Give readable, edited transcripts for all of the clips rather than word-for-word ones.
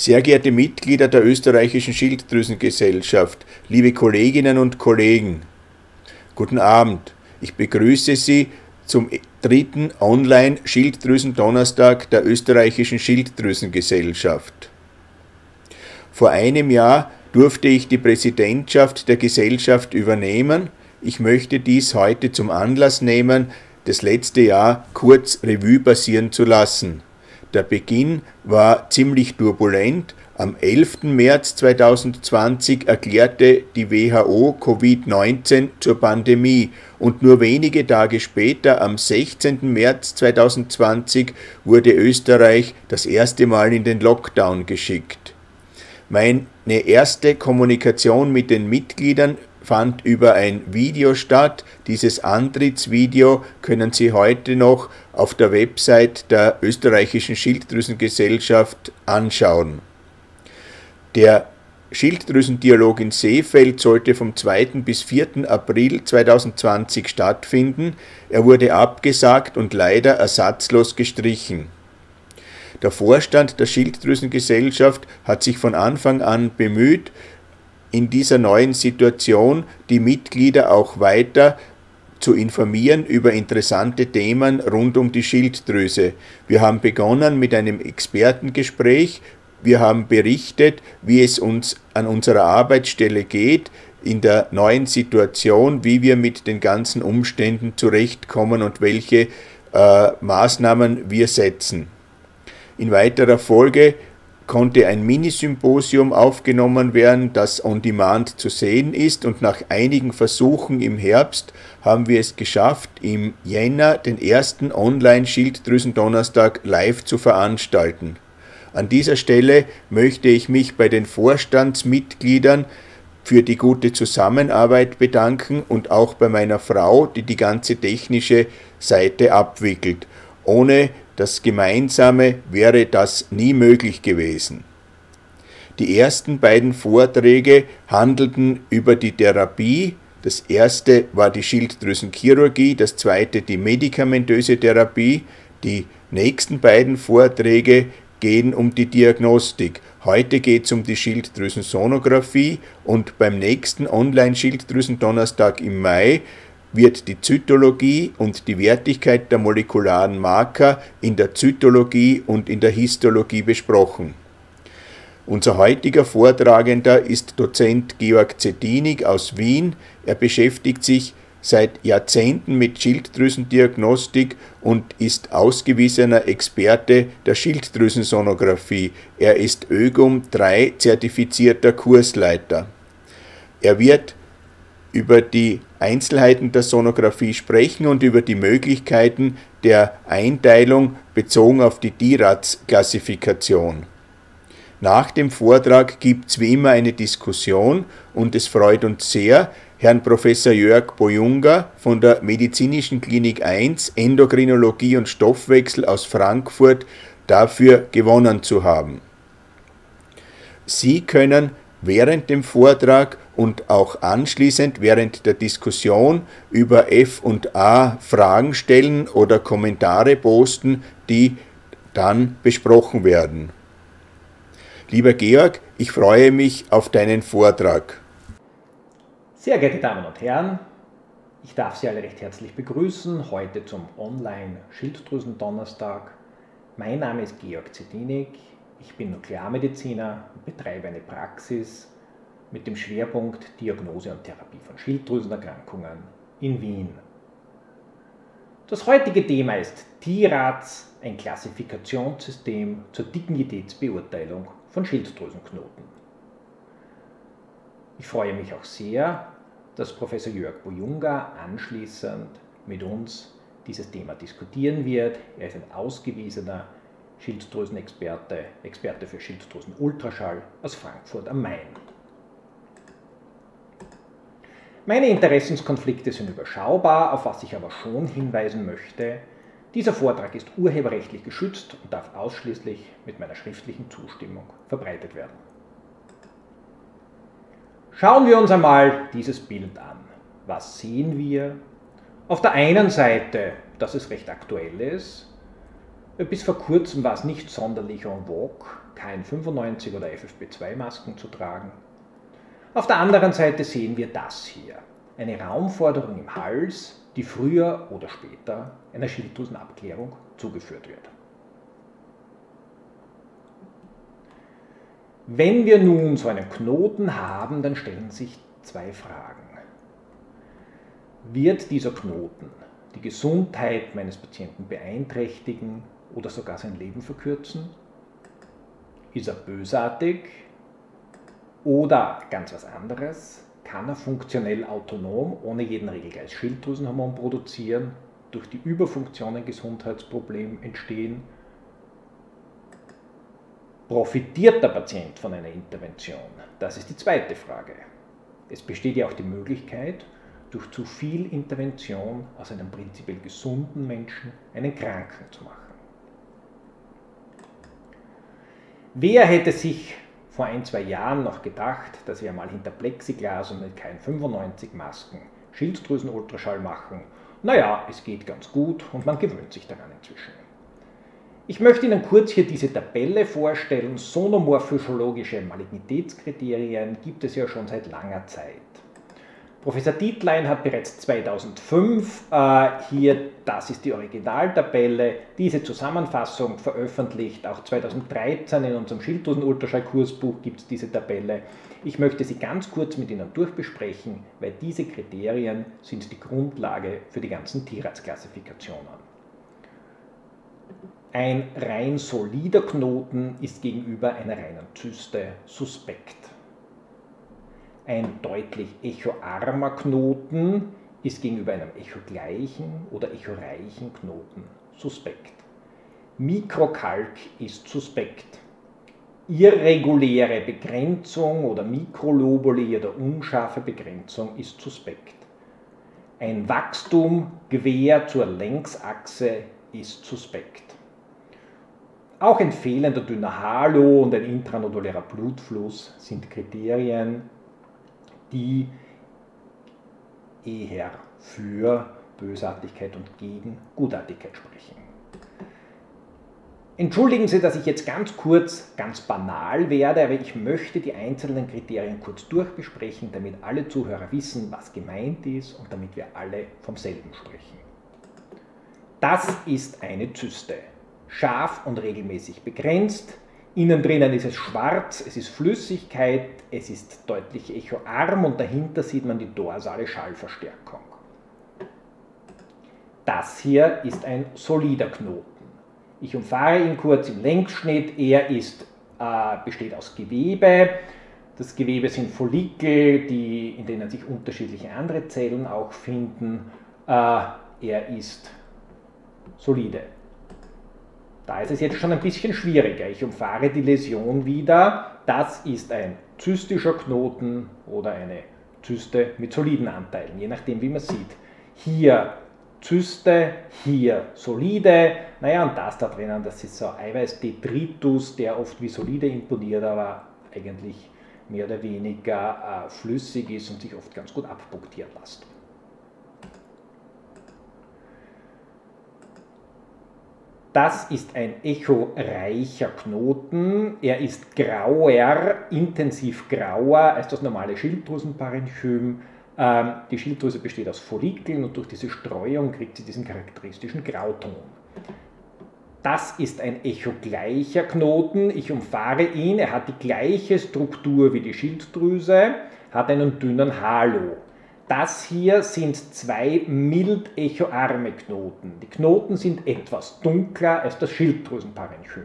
Sehr geehrte Mitglieder der Österreichischen Schilddrüsengesellschaft, liebe Kolleginnen und Kollegen, guten Abend. Ich begrüße Sie zum dritten Online-Schilddrüsendonnerstag der Österreichischen Schilddrüsengesellschaft. Vor einem Jahr durfte ich die Präsidentschaft der Gesellschaft übernehmen. Ich möchte dies heute zum Anlass nehmen, das letzte Jahr kurz Revue passieren zu lassen. Der Beginn war ziemlich turbulent. Am 11. März 2020 erklärte die WHO Covid-19 zur Pandemie und nur wenige Tage später, am 16. März 2020, wurde Österreich das erste Mal in den Lockdown geschickt. Meine erste Kommunikation mit den Mitgliedern fand über ein Video statt. Dieses Antrittsvideo können Sie heute noch auf der Website der Österreichischen Schilddrüsengesellschaft anschauen. Der Schilddrüsendialog in Seefeld sollte vom 2. bis 4. April 2020 stattfinden. Er wurde abgesagt und leider ersatzlos gestrichen. Der Vorstand der Schilddrüsengesellschaft hat sich von Anfang an bemüht, in dieser neuen Situation die Mitglieder auch weiter zu informieren über interessante Themen rund um die Schilddrüse. Wir haben begonnen mit einem Expertengespräch. Wir haben berichtet, wie es uns an unserer Arbeitsstelle geht, in der neuen Situation, wie wir mit den ganzen Umständen zurechtkommen und welche Maßnahmen wir setzen. In weiterer Folge konnte ein Minisymposium aufgenommen werden, das on demand zu sehen ist, und nach einigen Versuchen im Herbst haben wir es geschafft, im Jänner den ersten Online-Schilddrüsendonnerstag live zu veranstalten. An dieser Stelle möchte ich mich bei den Vorstandsmitgliedern für die gute Zusammenarbeit bedanken und auch bei meiner Frau, die die ganze technische Seite abwickelt. Ohne das Gemeinsame wäre das nie möglich gewesen. Die ersten beiden Vorträge handelten über die Therapie. Das erste war die Schilddrüsenchirurgie, das zweite die medikamentöse Therapie. Die nächsten beiden Vorträge gehen um die Diagnostik. Heute geht es um die Schilddrüsensonographie und beim nächsten Online-Schilddrüsendonnerstag im Mai wird die Zytologie und die Wertigkeit der molekularen Marker in der Zytologie und in der Histologie besprochen. Unser heutiger Vortragender ist Dozent Georg Zettinig aus Wien. Er beschäftigt sich seit Jahrzehnten mit Schilddrüsendiagnostik und ist ausgewiesener Experte der Schilddrüsensonographie. Er ist ÖGUM 3 zertifizierter Kursleiter. Er wird über die Einzelheiten der Sonographie sprechen und über die Möglichkeiten der Einteilung bezogen auf die TIRADS-Klassifikation. Nach dem Vortrag gibt es wie immer eine Diskussion und es freut uns sehr, Herrn Prof. Jörg Bojunga von der Medizinischen Klinik 1 Endokrinologie und Stoffwechsel aus Frankfurt dafür gewonnen zu haben. Sie können während dem Vortrag und auch anschließend während der Diskussion über F&A Fragen stellen oder Kommentare posten, die dann besprochen werden. Lieber Georg, ich freue mich auf deinen Vortrag. Sehr geehrte Damen und Herren, ich darf Sie alle recht herzlich begrüßen, heute zum Online-Schilddrüsendonnerstag. Mein Name ist Georg Zettinig, ich bin Nuklearmediziner und betreibe eine Praxis mit dem Schwerpunkt Diagnose und Therapie von Schilddrüsenerkrankungen in Wien. Das heutige Thema ist TIRADS, ein Klassifikationssystem zur Dignitätsbeurteilung von Schilddrüsenknoten. Ich freue mich auch sehr, dass Professor Jörg Bojunga anschließend mit uns dieses Thema diskutieren wird. Er ist ein ausgewiesener Schilddrüsenexperte, Experte für Schilddrüsenultraschall aus Frankfurt am Main. Meine Interessenskonflikte sind überschaubar, auf was ich aber schon hinweisen möchte. Dieser Vortrag ist urheberrechtlich geschützt und darf ausschließlich mit meiner schriftlichen Zustimmung verbreitet werden. Schauen wir uns einmal dieses Bild an. Was sehen wir? Auf der einen Seite, dass es recht aktuell ist, Bis vor kurzem war es nicht sonderlich en vogue, KN95 oder FFP2-Masken zu tragen. Auf der anderen Seite sehen wir das hier, eine Raumforderung im Hals, die früher oder später einer Schilddrüsenabklärung zugeführt wird. Wenn wir nun so einen Knoten haben, dann stellen sich zwei Fragen. Wird dieser Knoten die Gesundheit meines Patienten beeinträchtigen oder sogar sein Leben verkürzen? Ist er bösartig oder ganz was anderes? Kann er funktionell autonom, ohne jeden Regelkreis Schilddrüsenhormon produzieren, durch die Überfunktion ein Gesundheitsproblem entstehen? Profitiert der Patient von einer Intervention? Das ist die zweite Frage. Es besteht ja auch die Möglichkeit, durch zu viel Intervention aus einem prinzipiell gesunden Menschen einen Kranken zu machen. Wer hätte sich vor ein, zwei Jahren noch gedacht, dass wir mal hinter Plexiglas und mit KN95-Masken Schilddrüsenultraschall machen? Naja, es geht ganz gut und man gewöhnt sich daran inzwischen. Ich möchte Ihnen kurz hier diese Tabelle vorstellen. Sonomorphysiologische Malignitätskriterien gibt es ja schon seit langer Zeit. Professor Dietlein hat bereits 2005 hier, das ist die Originaltabelle, diese Zusammenfassung veröffentlicht. Auch 2013 in unserem Schilddrüsen-Ultraschall-Kursbuch gibt es diese Tabelle. Ich möchte sie ganz kurz mit Ihnen durchbesprechen, weil diese Kriterien sind die Grundlage für die ganzen TIRADS-Klassifikationen. Ein rein solider Knoten ist gegenüber einer reinen Zyste suspekt. Ein deutlich echoarmer Knoten ist gegenüber einem echogleichen oder echoreichen Knoten suspekt. Mikrokalk ist suspekt. Irreguläre Begrenzung oder Mikrolobuli oder unscharfe Begrenzung ist suspekt. Ein Wachstum quer zur Längsachse ist suspekt. Auch ein fehlender dünner Halo und ein intranodulärer Blutfluss sind Kriterien, die eher für Bösartigkeit und gegen Gutartigkeit sprechen. Entschuldigen Sie, dass ich jetzt ganz kurz, ganz banal werde, aber ich möchte die einzelnen Kriterien kurz durchbesprechen, damit alle Zuhörer wissen, was gemeint ist und damit wir alle vom selben sprechen. Das ist eine Zyste, scharf und regelmäßig begrenzt. Innen drinnen ist es schwarz, es ist Flüssigkeit, es ist deutlich echoarm und dahinter sieht man die dorsale Schallverstärkung. Das hier ist ein solider Knoten. Ich umfahre ihn kurz im Längsschnitt. Er ist, besteht aus Gewebe. Das Gewebe sind Follikel, in denen sich unterschiedliche andere Zellen auch finden. Er ist solide. Da ist es jetzt schon ein bisschen schwieriger. Ich umfahre die Läsion wieder. Das ist ein zystischer Knoten oder eine Zyste mit soliden Anteilen, je nachdem wie man sieht. Hier Zyste, hier solide. Naja, und das da drinnen, das ist so Eiweißdetritus, der oft wie solide imponiert, aber eigentlich mehr oder weniger flüssig ist und sich oft ganz gut abpunktieren lässt. Das ist ein echoreicher Knoten. Er ist grauer, intensiv grauer als das normale Schilddrüsenparenchym. Die Schilddrüse besteht aus Follikeln und durch diese Streuung kriegt sie diesen charakteristischen Grauton. Das ist ein echogleicher Knoten. Ich umfahre ihn. Er hat die gleiche Struktur wie die Schilddrüse, hat einen dünnen Halo. Das hier sind zwei mild echoarme Knoten. Die Knoten sind etwas dunkler als das Schilddrüsenparenchym.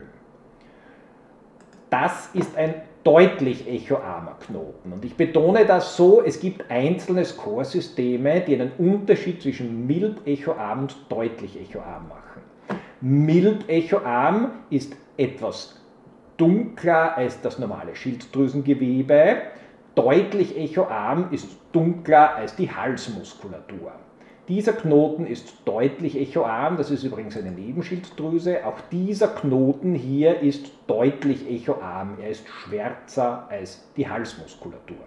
Das ist ein deutlich echoarmer Knoten. Und ich betone das so, es gibt einzelne Scoresysteme, die einen Unterschied zwischen mild echoarm und deutlich echoarm machen. Mild echoarm ist etwas dunkler als das normale Schilddrüsengewebe. Deutlich echoarm ist dunkler als die Halsmuskulatur. Dieser Knoten ist deutlich echoarm, das ist übrigens eine Nebenschilddrüse. Auch dieser Knoten hier ist deutlich echoarm, er ist schwärzer als die Halsmuskulatur.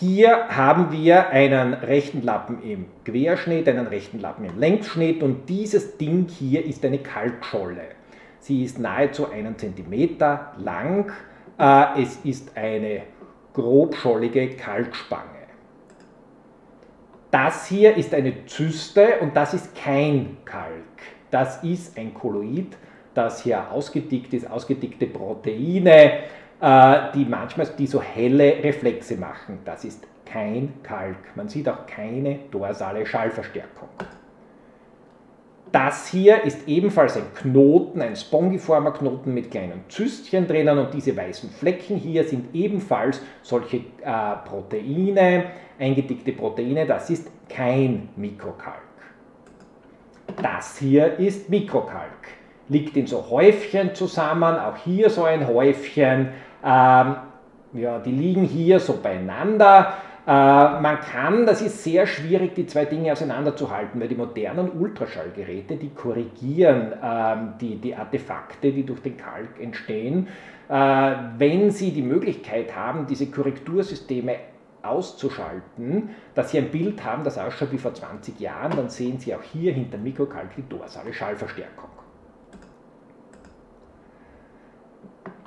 Hier haben wir einen rechten Lappen im Querschnitt, einen rechten Lappen im Längsschnitt und dieses Ding hier ist eine Kalkscholle. Sie ist nahezu 1 Zentimeter lang. Es ist eine grobschollige Kalkspange. Das hier ist eine Zyste und das ist kein Kalk. Das ist ein Kolloid, das hier ausgedickt ist, ausgedickte Proteine, die manchmal so helle Reflexe machen. Das ist kein Kalk. Man sieht auch keine dorsale Schallverstärkung. Das hier ist ebenfalls ein Knoten, ein spongiformer Knoten mit kleinen Zystchen drinnen und diese weißen Flecken hier sind ebenfalls solche Proteine, eingedickte Proteine, das ist kein Mikrokalk. Das hier ist Mikrokalk, liegt in so Häufchen zusammen, auch hier so ein Häufchen, ja, die liegen hier so beieinander. Man kann, das ist sehr schwierig, die zwei Dinge auseinanderzuhalten, weil die modernen Ultraschallgeräte, die korrigieren die Artefakte, die durch den Kalk entstehen. Wenn sie die Möglichkeit haben, diese Korrektursysteme auszuschalten, dass sie ein Bild haben, das ausschaut wie vor 20 Jahren, dann sehen Sie auch hier hinter Mikrokalk die dorsale Schallverstärkung.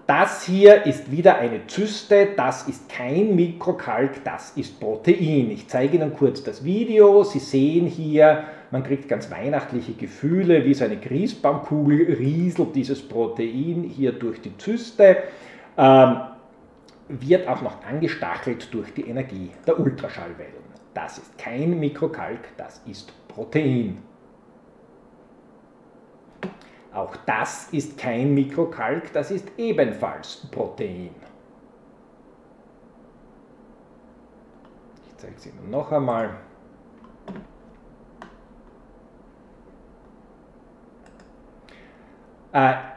Das hier ist wieder eine Zyste, das ist kein Mikrokalk, das ist Protein. Ich zeige Ihnen kurz das Video. Sie sehen hier, man kriegt ganz weihnachtliche Gefühle, wie so eine Christbaumkugel rieselt dieses Protein hier durch die Zyste. Wird auch noch angestachelt durch die Energie der Ultraschallwellen. Das ist kein Mikrokalk, das ist Protein. Auch das ist kein Mikrokalk, das ist ebenfalls Protein. Ich zeige es Ihnen noch einmal.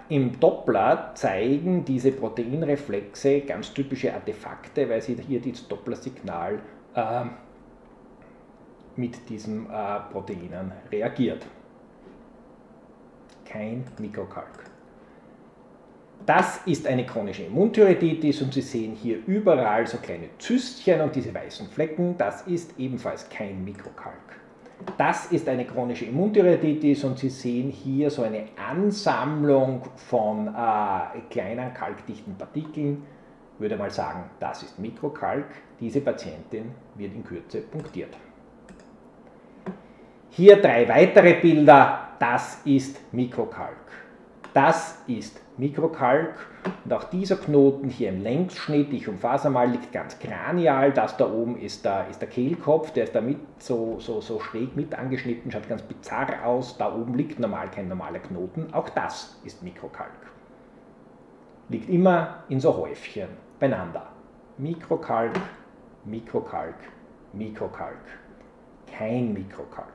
Im Doppler zeigen diese Proteinreflexe ganz typische Artefakte, weil Sie hier das Dopplersignal mit diesen Proteinen reagiert. Kein Mikrokalk. Das ist eine chronische Immunthyreoiditis und Sie sehen hier überall so kleine Zystchen und diese weißen Flecken. Das ist ebenfalls kein Mikrokalk. Das ist eine chronische Immuntyreoiditis und Sie sehen hier so eine Ansammlung von kleinen kalkdichten Partikeln. Ich würde mal sagen, das ist Mikrokalk. Diese Patientin wird in Kürze punktiert. Hier 3 weitere Bilder. Das ist Mikrokalk. Das ist Mikrokalk und auch dieser Knoten hier im Längsschnitt, ich umfasse mal, liegt ganz kranial. Das da oben ist der Kehlkopf, der ist da mit so schräg mit angeschnitten, schaut ganz bizarr aus. Da oben liegt normal kein normaler Knoten, auch das ist Mikrokalk. Liegt immer in so Häufchen beieinander. Mikrokalk, Mikrokalk, Mikrokalk. Kein Mikrokalk.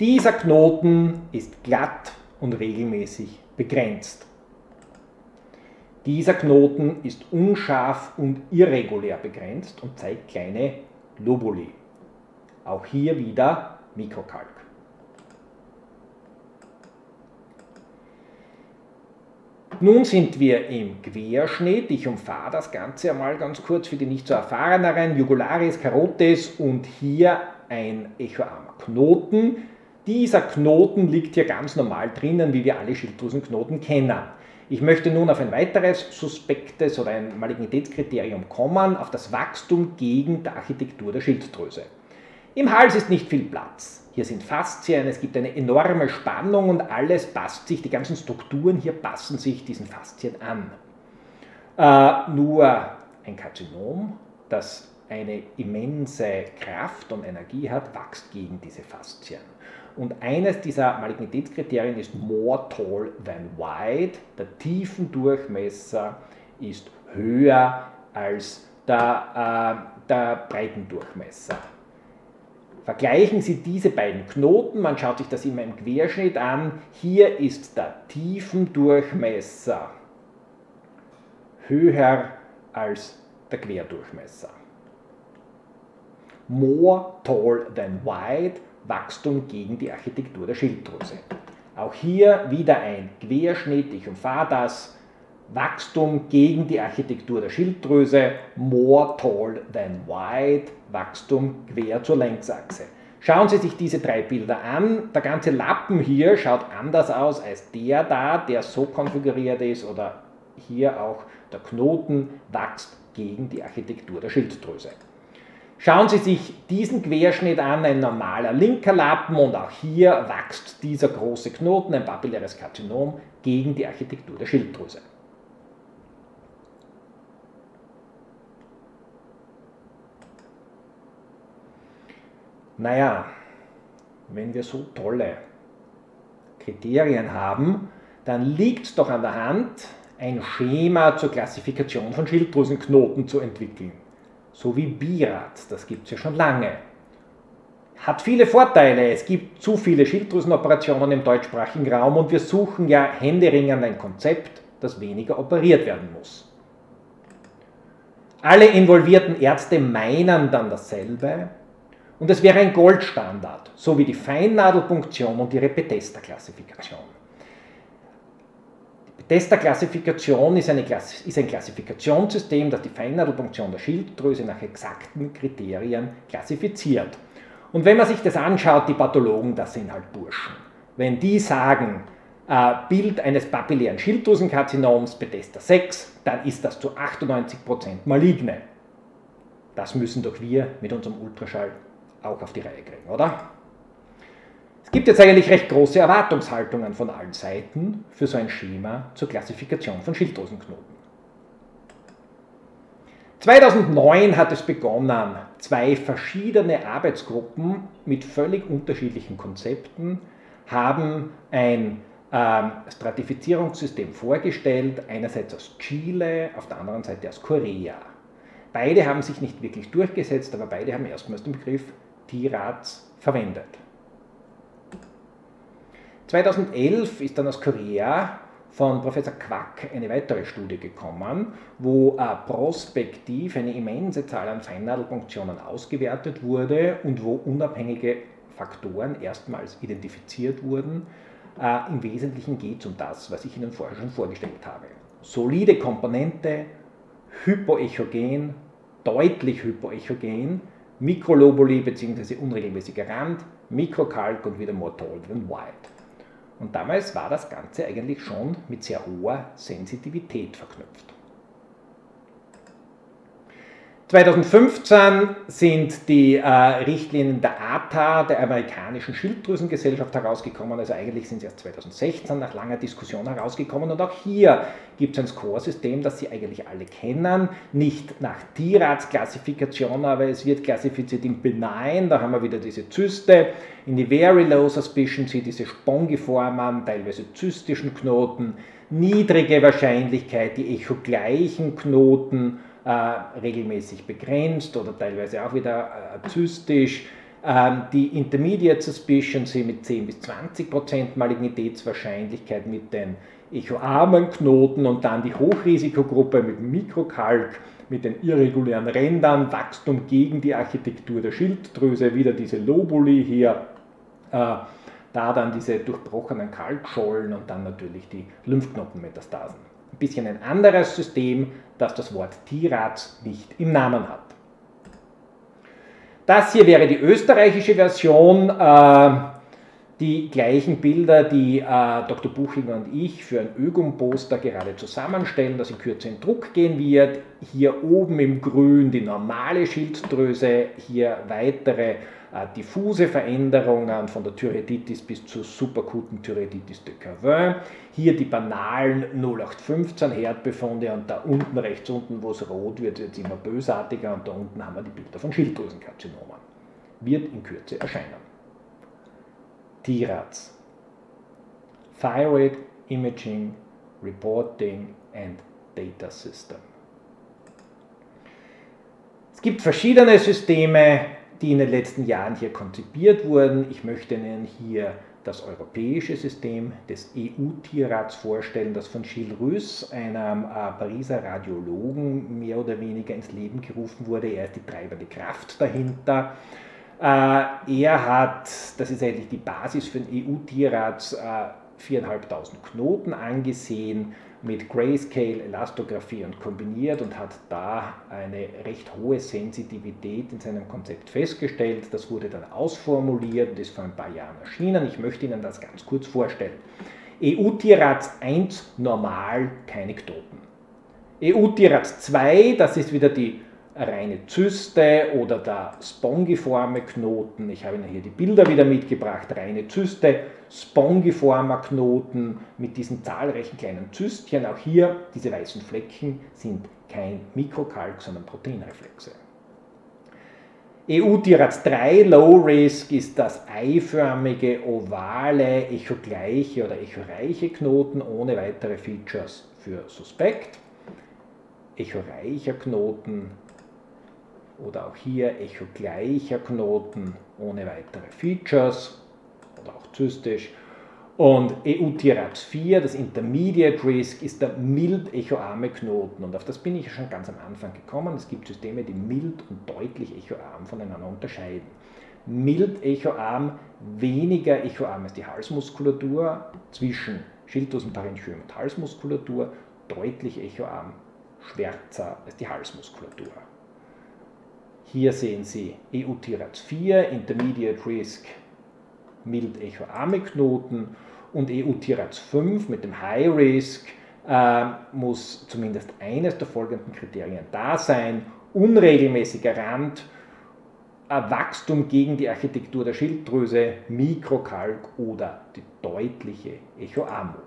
Dieser Knoten ist glatt und regelmäßig begrenzt. Dieser Knoten ist unscharf und irregulär begrenzt und zeigt kleine Lobuli. Auch hier wieder Mikrokalk. Nun sind wir im Querschnitt. Ich umfahre das Ganze einmal ganz kurz für die nicht so erfahreneren. Jugularis, Carotis und hier ein echoarmer Knoten. Dieser Knoten liegt hier ganz normal drinnen, wie wir alle Schilddrüsenknoten kennen. Ich möchte nun auf ein weiteres suspektes oder ein Malignitätskriterium kommen, auf das Wachstum gegen die Architektur der Schilddrüse. Im Hals ist nicht viel Platz. Hier sind Faszien, es gibt eine enorme Spannung und alles passt sich, die ganzen Strukturen hier passen sich diesen Faszien an. Nur ein Karzinom, das eine immense Kraft und Energie hat, wächst gegen diese Faszien. Und eines dieser Malignitätskriterien ist more tall than wide. Der Tiefendurchmesser ist höher als der Breitendurchmesser. Vergleichen Sie diese beiden Knoten, man schaut sich das immer im Querschnitt an. Hier ist der Tiefendurchmesser höher als der Querdurchmesser. More tall than wide. Wachstum gegen die Architektur der Schilddrüse. Auch hier wieder ein Querschnitt, ich umfahre das, Wachstum gegen die Architektur der Schilddrüse, more tall than wide, Wachstum quer zur Längsachse. Schauen Sie sich diese drei Bilder an. Der ganze Lappen hier schaut anders aus als der da, der so konfiguriert ist, oder hier auch der Knoten wächst gegen die Architektur der Schilddrüse. Schauen Sie sich diesen Querschnitt an, ein normaler linker Lappen, und auch hier wächst dieser große Knoten, ein papilläres Karzinom, gegen die Architektur der Schilddrüse. Naja, wenn wir so tolle Kriterien haben, dann liegt es doch an der Hand, ein Schema zur Klassifikation von Schilddrüsenknoten zu entwickeln. So wie BIRADS, das gibt es ja schon lange. Hat viele Vorteile, es gibt zu viele Schilddrüsenoperationen im deutschsprachigen Raum und wir suchen ja händeringend ein Konzept, das weniger operiert werden muss. Alle involvierten Ärzte meinen dann dasselbe und es wäre ein Goldstandard, so wie die Feinnadelpunktion und ihre Bethesda-Klassifikation. Bethesda-Klassifikation ist ein Klassifikationssystem, das die Feinnadelpunktion der Schilddrüse nach exakten Kriterien klassifiziert. Und wenn man sich das anschaut, die Pathologen, das sind halt Burschen. Wenn die sagen, Bild eines papillären Schilddrüsenkarzinoms, Bethesda 6, dann ist das zu 98% maligne. Das müssen doch wir mit unserem Ultraschall auch auf die Reihe kriegen, oder? Es gibt jetzt eigentlich recht große Erwartungshaltungen von allen Seiten für so ein Schema zur Klassifikation von Schilddrüsenknoten. 2009 hat es begonnen, zwei verschiedene Arbeitsgruppen mit völlig unterschiedlichen Konzepten haben ein Stratifizierungssystem vorgestellt, einerseits aus Chile, auf der anderen Seite aus Korea. Beide haben sich nicht wirklich durchgesetzt, aber beide haben erstmals den Begriff TIRADS verwendet. 2011 ist dann aus Korea von Professor Quack eine weitere Studie gekommen, wo prospektiv eine immense Zahl an Feinnadelpunktionen ausgewertet wurde und wo unabhängige Faktoren erstmals identifiziert wurden. Im Wesentlichen geht es um das, was ich Ihnen vorher schon vorgestellt habe. Solide Komponente, hypoechogen, deutlich hypoechogen, Mikrolobuli bzw. unregelmäßiger Rand, Mikrokalk und wieder more tall than wide. Und damals war das Ganze eigentlich schon mit sehr hoher Sensitivität verknüpft. 2015 sind die Richtlinien der ATA, der amerikanischen Schilddrüsengesellschaft, herausgekommen. Also eigentlich sind sie erst 2016 nach langer Diskussion herausgekommen. Und auch hier gibt es ein Scoresystem, das Sie eigentlich alle kennen. Nicht nach TIRADS-Klassifikation, aber es wird klassifiziert in benign. Da haben wir wieder diese Zyste. In die Very Low Suspicion sind diese spongiformen, teilweise zystischen Knoten. Niedrige Wahrscheinlichkeit, die echogleichen Knoten. Regelmäßig begrenzt oder teilweise auch wieder zystisch. Die Intermediate Suspicion sind mit 10 bis 20% Malignitätswahrscheinlichkeit mit den echoarmen Knoten und dann die Hochrisikogruppe mit Mikrokalk, mit den irregulären Rändern, Wachstum gegen die Architektur der Schilddrüse, wieder diese Lobuli hier, da dann diese durchbrochenen Kalkschollen und dann natürlich die Lymphknotenmetastasen. Ein bisschen ein anderes System, das das Wort TIRADS nicht im Namen hat. Das hier wäre die österreichische Version, die gleichen Bilder, die Dr. Buchinger und ich für ein ÖGUM-Poster gerade zusammenstellen, das in Kürze in Druck gehen wird. Hier oben im Grün die normale Schilddrüse, hier weitere diffuse Veränderungen von der Thyreoiditis bis zur superkuten Thyreoiditis de Quervain. Hier die banalen 0815 Herdbefunde und da unten, rechts unten, wo es rot wird, wird es immer bösartiger und da unten haben wir die Bilder von Schilddrüsenkarzinomen. Wird in Kürze erscheinen. TIRADS. Thyroid Imaging, Reporting and Data System. Es gibt verschiedene Systeme, die in den letzten Jahren hier konzipiert wurden. Ich möchte Ihnen hier das europäische System des EU-TIRADS vorstellen, das von Gilles Russ, einem Pariser Radiologen, mehr oder weniger ins Leben gerufen wurde. Er ist die treibende Kraft dahinter. Er hat, das ist eigentlich die Basis für den EU-TIRADS, 4.500 Knoten angesehen, mit Grayscale Elastografie und kombiniert und hat da eine recht hohe Sensitivität in seinem Konzept festgestellt. Das wurde dann ausformuliert und ist vor ein paar Jahren erschienen. Ich möchte Ihnen das ganz kurz vorstellen. EU-TIRADS 1, normal, keine Knoten. EU-TIRADS 2, das ist wieder die reine Zyste oder der spongiforme Knoten. Ich habe Ihnen hier die Bilder wieder mitgebracht. Reine Zyste, spongiformer Knoten mit diesen zahlreichen kleinen Zystchen. Auch hier, diese weißen Flecken sind kein Mikrokalk, sondern Proteinreflexe. EU-TIRADS 3 Low Risk ist das eiförmige, ovale, echogleiche oder echoreiche Knoten ohne weitere Features für suspekt. Echoreicher Knoten oder auch hier echogleicher Knoten ohne weitere Features oder auch zystisch. Und EU-TIRADS 4, das Intermediate Risk, ist der mild echoarme Knoten. Und auf das bin ich ja schon ganz am Anfang gekommen. Es gibt Systeme, die mild und deutlich echoarm voneinander unterscheiden. Mild echoarm, weniger echoarm als die Halsmuskulatur, zwischen Schilddrüsenparenchym und Halsmuskulatur, deutlich echoarm, schwärzer als die Halsmuskulatur. Hier sehen Sie EU-TIRADS 4, Intermediate Risk, mild echoarme Knoten, und EU-TIRADS 5 mit dem High Risk muss zumindest eines der folgenden Kriterien da sein: unregelmäßiger Rand, Wachstum gegen die Architektur der Schilddrüse, Mikrokalk oder die deutliche Echoarmut.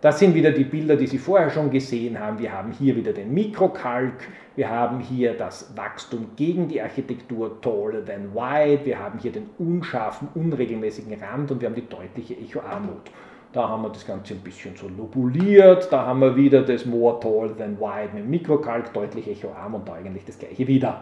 Das sind wieder die Bilder, die Sie vorher schon gesehen haben. Wir haben hier wieder den Mikrokalk, wir haben hier das Wachstum gegen die Architektur Taller than Wide, wir haben hier den unscharfen, unregelmäßigen Rand und wir haben die deutliche Echoarmut. Da haben wir das Ganze ein bisschen so lobuliert, da haben wir wieder das More Taller than Wide mit Mikrokalk, deutlich echoarm und da eigentlich das gleiche wieder.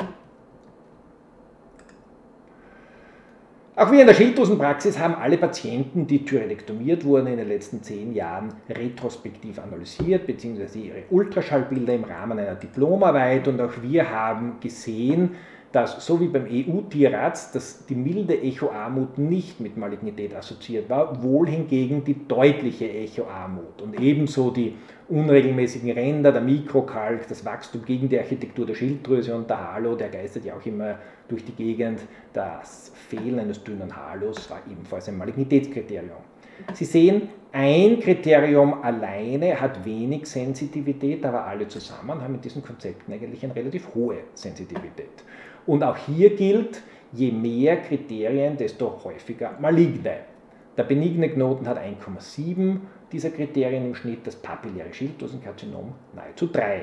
Auch wir in der Schilddrüsenpraxis haben alle Patienten, die thyroidektomiert wurden, in den letzten 10 Jahren retrospektiv analysiert, beziehungsweise ihre Ultraschallbilder im Rahmen einer Diplomarbeit, und auch wir haben gesehen, dass so wie beim EU-TIRADS, dass die milde Echoarmut nicht mit Malignität assoziiert war, wohl hingegen die deutliche Echoarmut und ebenso die unregelmäßigen Ränder, der Mikrokalk, das Wachstum gegen die Architektur der Schilddrüse und der Halo, der geistert ja auch immer durch die Gegend, das Fehlen eines dünnen Halos war ebenfalls ein Malignitätskriterium. Sie sehen, ein Kriterium alleine hat wenig Sensitivität, aber alle zusammen haben in diesen Konzepten eigentlich eine relativ hohe Sensitivität. Und auch hier gilt, je mehr Kriterien, desto häufiger maligne. Der benigne Knoten hat 1,7 dieser Kriterien im Schnitt, das papilläre Schilddrüsenkarzinom nahezu 3.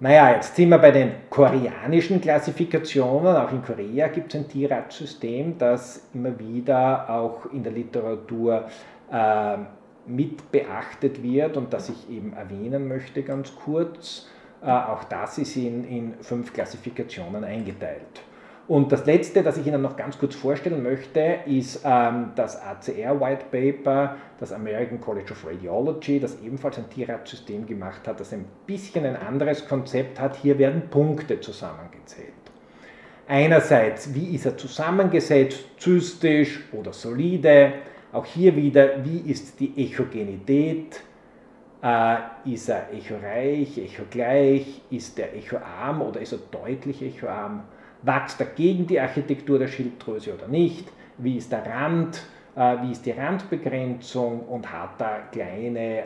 Naja, jetzt sind wir bei den koreanischen Klassifikationen. Auch in Korea gibt es ein TIRADS-System, das immer wieder auch in der Literatur mit beachtet wird und das ich eben erwähnen möchte ganz kurz. Auch das ist in 5 Klassifikationen eingeteilt. Und das letzte, das ich Ihnen noch ganz kurz vorstellen möchte, ist das ACR White Paper, das American College of Radiology, das ebenfalls ein TIRADS-System gemacht hat, das ein bisschen ein anderes Konzept hat. Hier werden Punkte zusammengezählt. Einerseits, wie ist er zusammengesetzt, zystisch oder solide? Auch hier wieder, wie ist die Echogenität? Ist er echoreich, echogleich, ist er echoarm oder ist er deutlich echoarm? Wächst er gegen die Architektur der Schilddrüse oder nicht? Wie ist der Rand? Wie ist die Randbegrenzung? Und hat er kleine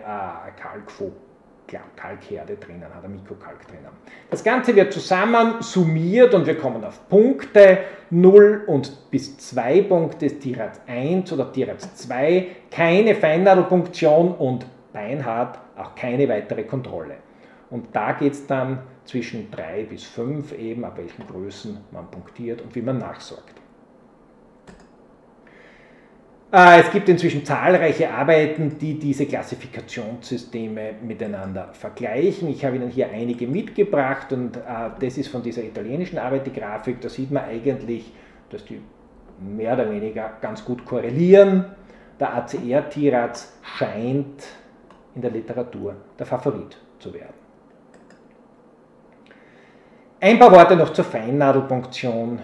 Kalkherde drinnen, hat er Mikrokalk drinnen? Das Ganze wird zusammen summiert und wir kommen auf Punkte. 0 und bis 2 Punkte, TIRADS 1 oder TIRADS 2, keine Feinnadelpunktion und beinhart, auch keine weitere Kontrolle. Und da geht es dann zwischen 3 bis 5 eben, ab welchen Größen man punktiert und wie man nachsorgt. Es gibt inzwischen zahlreiche Arbeiten, die diese Klassifikationssysteme miteinander vergleichen. Ich habe Ihnen hier einige mitgebracht und das ist von dieser italienischen Arbeit die Grafik. Da sieht man eigentlich, dass die mehr oder weniger ganz gut korrelieren. Der ACR-TIRADS scheint in der Literatur der Favorit zu werden. Ein paar Worte noch zur Feinnadelpunktion.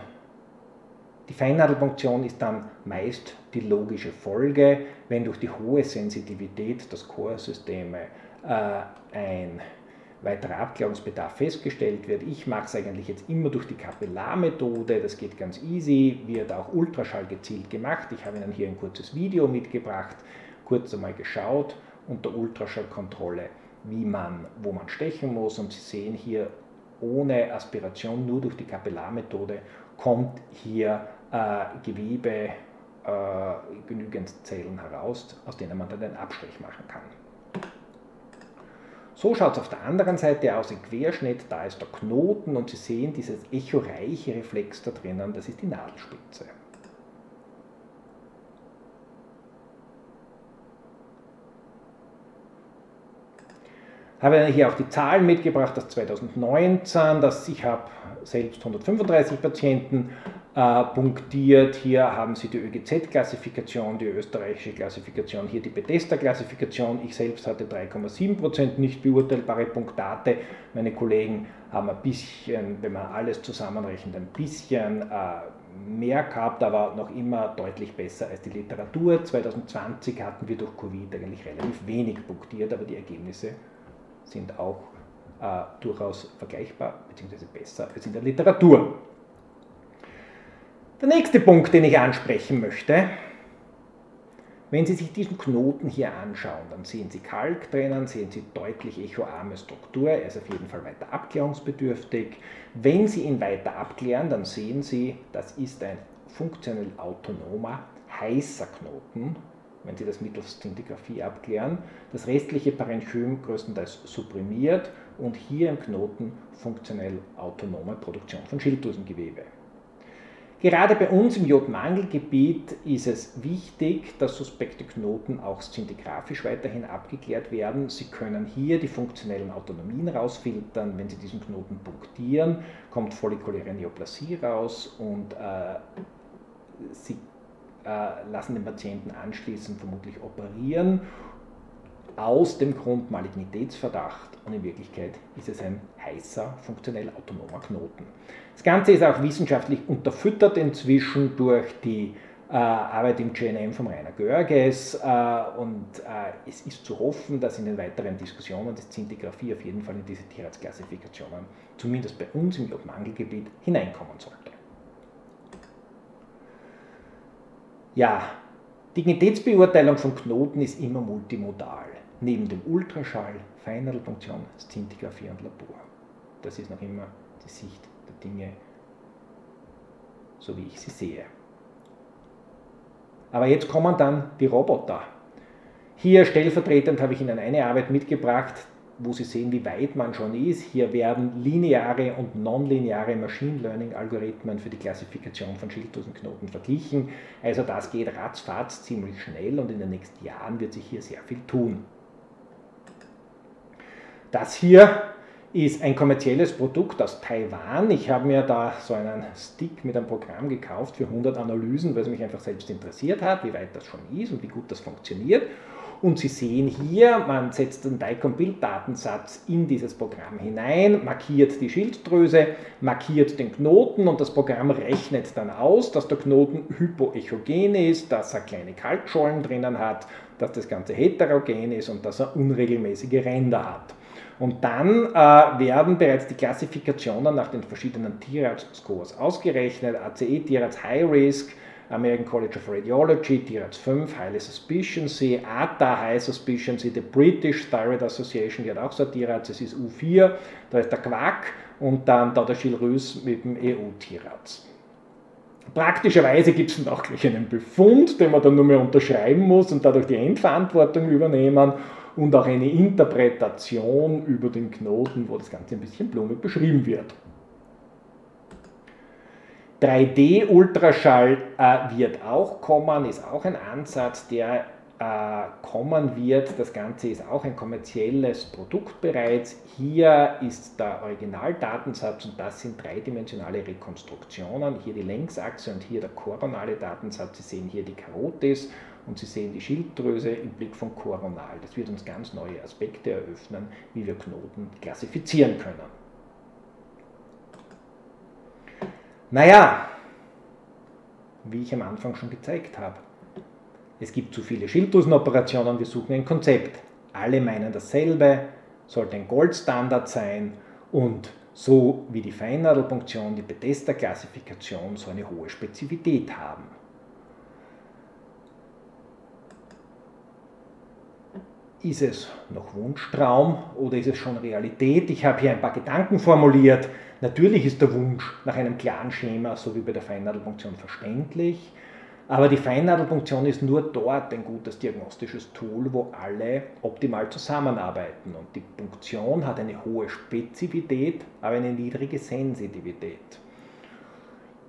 Die Feinnadelpunktion ist dann meist die logische Folge, wenn durch die hohe Sensitivität das Chorsysteme ein weiterer Abklärungsbedarf festgestellt wird. Ich mache es eigentlich jetzt immer durch die Kapillarmethode, das geht ganz easy, wird auch Ultraschall gezielt gemacht. Ich habe Ihnen hier ein kurzes Video mitgebracht, kurz einmal geschaut unter Ultraschallkontrolle, wo man stechen muss, und Sie sehen hier, ohne Aspiration, nur durch die Kapillarmethode kommt hier Gewebe, genügend Zellen heraus, aus denen man dann den Abstrich machen kann. So schaut es auf der anderen Seite aus, im Querschnitt, da ist der Knoten und Sie sehen dieses echoreiche Reflex da drinnen, das ist die Nadelspitze. Habe ich hier auch die Zahlen mitgebracht, das 2019, ich habe selbst 135 Patienten punktiert. Hier haben Sie die ÖGZ-Klassifikation, die österreichische Klassifikation, hier die Bethesda-Klassifikation. Ich selbst hatte 3,7% nicht beurteilbare Punktate. Meine Kollegen haben ein bisschen, wenn man alles zusammenrechnet, ein bisschen mehr gehabt, aber noch immer deutlich besser als die Literatur. 2020 hatten wir durch Covid eigentlich relativ wenig punktiert, aber die Ergebnisse sind auch durchaus vergleichbar bzw. besser als in der Literatur. Der nächste Punkt, den ich ansprechen möchte: Wenn Sie sich diesen Knoten hier anschauen, dann sehen Sie Kalk drinnen, sehen Sie deutlich echoarme Struktur, er ist auf jeden Fall weiter abklärungsbedürftig. Wenn Sie ihn weiter abklären, dann sehen Sie, das ist ein funktionell autonomer, heißer Knoten, wenn Sie das mittels Szintigrafie abklären, das restliche Parenchym größtenteils supprimiert und hier im Knoten funktionell autonome Produktion von Schilddrüsengewebe. Gerade bei uns im Jodmangelgebiet ist es wichtig, dass suspekte Knoten auch szintigrafisch weiterhin abgeklärt werden. Sie können hier die funktionellen Autonomien rausfiltern. Wenn Sie diesen Knoten punktieren, kommt follikuläre Neoplasie raus und Sie lassen den Patienten anschließend vermutlich operieren, aus dem Grund Malignitätsverdacht, und in Wirklichkeit ist es ein heißer, funktionell autonomer Knoten. Das Ganze ist auch wissenschaftlich unterfüttert inzwischen durch die Arbeit im JNM von Rainer Görges, und es ist zu hoffen, dass in den weiteren Diskussionen die Szintigrafie auf jeden Fall in diese TIRADS-Klassifikationen, zumindest bei uns im Jodmangelgebiet, hineinkommen sollte. Ja, Dignitätsbeurteilung von Knoten ist immer multimodal. Neben dem Ultraschall, Feinnadelpunktion, Szintigrafie und Labor. Das ist noch immer die Sicht der Dinge, so wie ich sie sehe. Aber jetzt kommen dann die Roboter. Hier stellvertretend habe ich Ihnen eine Arbeit mitgebracht, wo Sie sehen, wie weit man schon ist. Hier werden lineare und nonlineare Machine Learning-Algorithmen für die Klassifikation von Schilddrüsenknoten verglichen. Also das geht ratzfatz ziemlich schnell, und in den nächsten Jahren wird sich hier sehr viel tun. Das hier ist ein kommerzielles Produkt aus Taiwan. Ich habe mir da so einen Stick mit einem Programm gekauft für 100 Analysen, weil es mich einfach selbst interessiert hat, wie weit das schon ist und wie gut das funktioniert. Und Sie sehen hier, man setzt einen DICOM-Bild-Datensatz in dieses Programm hinein, markiert die Schilddrüse, markiert den Knoten, und das Programm rechnet dann aus, dass der Knoten hypoechogen ist, dass er kleine Kalkschollen drinnen hat, dass das Ganze heterogen ist und dass er unregelmäßige Ränder hat. Und dann werden bereits die Klassifikationen nach den verschiedenen TIRADS-Scores ausgerechnet, ACE-TIRADS High Risk, American College of Radiology, TIRADS 5, Highly Suspicioncy, ATA, High Suspicioncy, die British Thyroid Association, die hat auch so TIRADS, das ist U4, da ist der Quack, und dann da der Gilles Russ mit dem EU-TIRADS. Praktischerweise gibt es dann auch gleich einen Befund, den man dann nur mehr unterschreiben muss und dadurch die Endverantwortung übernehmen, und auch eine Interpretation über den Knoten, wo das Ganze ein bisschen blumig beschrieben wird. 3D-Ultraschall wird auch kommen, ist auch ein Ansatz, der kommen wird. Das Ganze ist auch ein kommerzielles Produkt bereits. Hier ist der Originaldatensatz, und das sind dreidimensionale Rekonstruktionen. Hier die Längsachse und hier der koronale Datensatz. Sie sehen hier die Karotis und Sie sehen die Schilddrüse im Blick von koronal. Das wird uns ganz neue Aspekte eröffnen, wie wir Knoten klassifizieren können. Naja, wie ich am Anfang schon gezeigt habe. Es gibt zu viele Schilddrüsenoperationen, wir suchen ein Konzept. Alle meinen dasselbe, sollte ein Goldstandard sein und so wie die Feinnadelpunktion, die Bethesda-Klassifikation so eine hohe Spezifität haben. Ist es noch Wunschtraum oder ist es schon Realität? Ich habe hier ein paar Gedanken formuliert. Natürlich ist der Wunsch nach einem klaren Schema, so wie bei der Feinnadelpunktion, verständlich, aber die Feinnadelpunktion ist nur dort ein gutes diagnostisches Tool, wo alle optimal zusammenarbeiten. Und die Punktion hat eine hohe Spezifität, aber eine niedrige Sensitivität.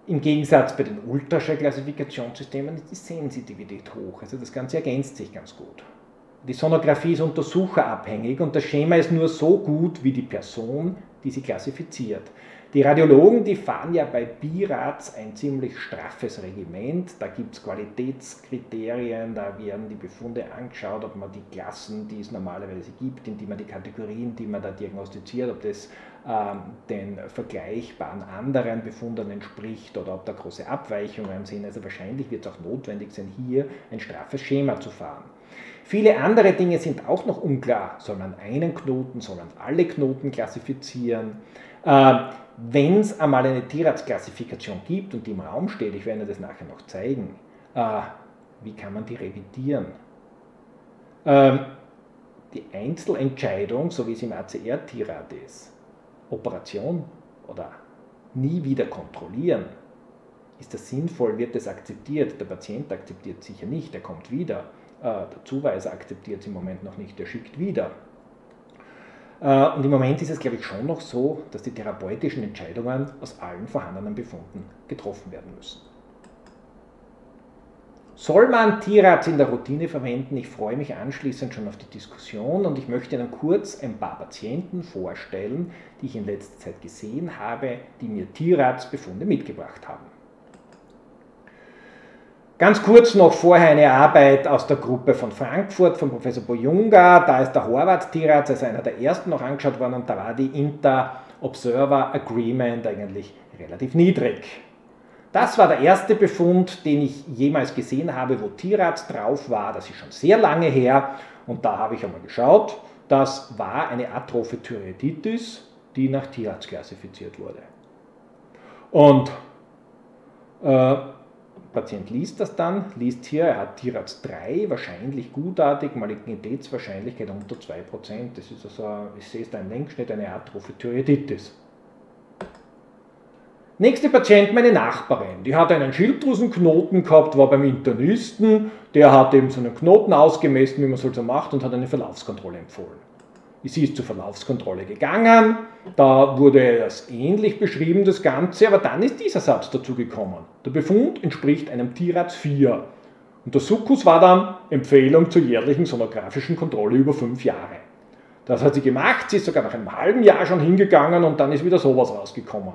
Im Gegensatz bei den Ultraschall-Klassifikationssystemen ist die Sensitivität hoch, also das Ganze ergänzt sich ganz gut. Die Sonographie ist untersucherabhängig und das Schema ist nur so gut wie die Person, die sie klassifiziert. Die Radiologen, die fahren ja bei BIRADS ein ziemlich straffes Regiment. Da gibt es Qualitätskriterien, da werden die Befunde angeschaut, ob man die Klassen, die es normalerweise gibt, indem man die Kategorien, die man da diagnostiziert, ob das den vergleichbaren anderen Befunden entspricht oder ob da große Abweichungen sind. Also wahrscheinlich wird es auch notwendig sein, hier ein straffes Schema zu fahren. Viele andere Dinge sind auch noch unklar. Soll man einen Knoten, soll man alle Knoten klassifizieren? Wenn es einmal eine TIRADS-Klassifikation gibt und die im Raum steht, ich werde Ihnen das nachher noch zeigen, wie kann man die revidieren? Die Einzelentscheidung, so wie es im ACR-TIRAD ist, Operation oder nie wieder kontrollieren, ist das sinnvoll, wird das akzeptiert? Der Patient akzeptiert es sicher nicht, er kommt wieder. Der Zuweiser akzeptiert es im Moment noch nicht, der schickt wieder. Und im Moment ist es, glaube ich, schon noch so, dass die therapeutischen Entscheidungen aus allen vorhandenen Befunden getroffen werden müssen. Soll man TIRADS in der Routine verwenden? Ich freue mich anschließend schon auf die Diskussion und ich möchte Ihnen kurz ein paar Patienten vorstellen, die ich in letzter Zeit gesehen habe, die mir TIRADS-Befunde mitgebracht haben. Ganz kurz noch vorher eine Arbeit aus der Gruppe von Frankfurt von Professor Bojunga, da ist der Horvath-TIRADS als einer der ersten noch angeschaut worden und da war die Inter-Observer-Agreement eigentlich relativ niedrig. Das war der erste Befund, den ich jemals gesehen habe, wo TIRADS drauf war, das ist schon sehr lange her und da habe ich einmal geschaut, das war eine atrophe Thyreoiditis, die nach TIRADS klassifiziert wurde. Und der Patient liest das dann, liest hier, er hat TIRADS 3, wahrscheinlich gutartig, Malignitätswahrscheinlichkeit unter 2%. Das ist also, ich sehe es da im Längsschnitt, eine atrophe Thyreoiditis. Nächste Patient, meine Nachbarin, die hat einen Schilddrüsenknoten gehabt, war beim Internisten, der hat eben so einen Knoten ausgemessen, wie man es halt so macht, und hat eine Verlaufskontrolle empfohlen. Sie ist zur Verlaufskontrolle gegangen, da wurde das ähnlich beschrieben, das Ganze, aber dann ist dieser Satz dazu gekommen. Der Befund entspricht einem TIRADS 4 und der Sukkus war dann Empfehlung zur jährlichen sonografischen Kontrolle über 5 Jahre. Das hat sie gemacht, sie ist sogar nach einem halben Jahr schon hingegangen und dann ist wieder sowas rausgekommen.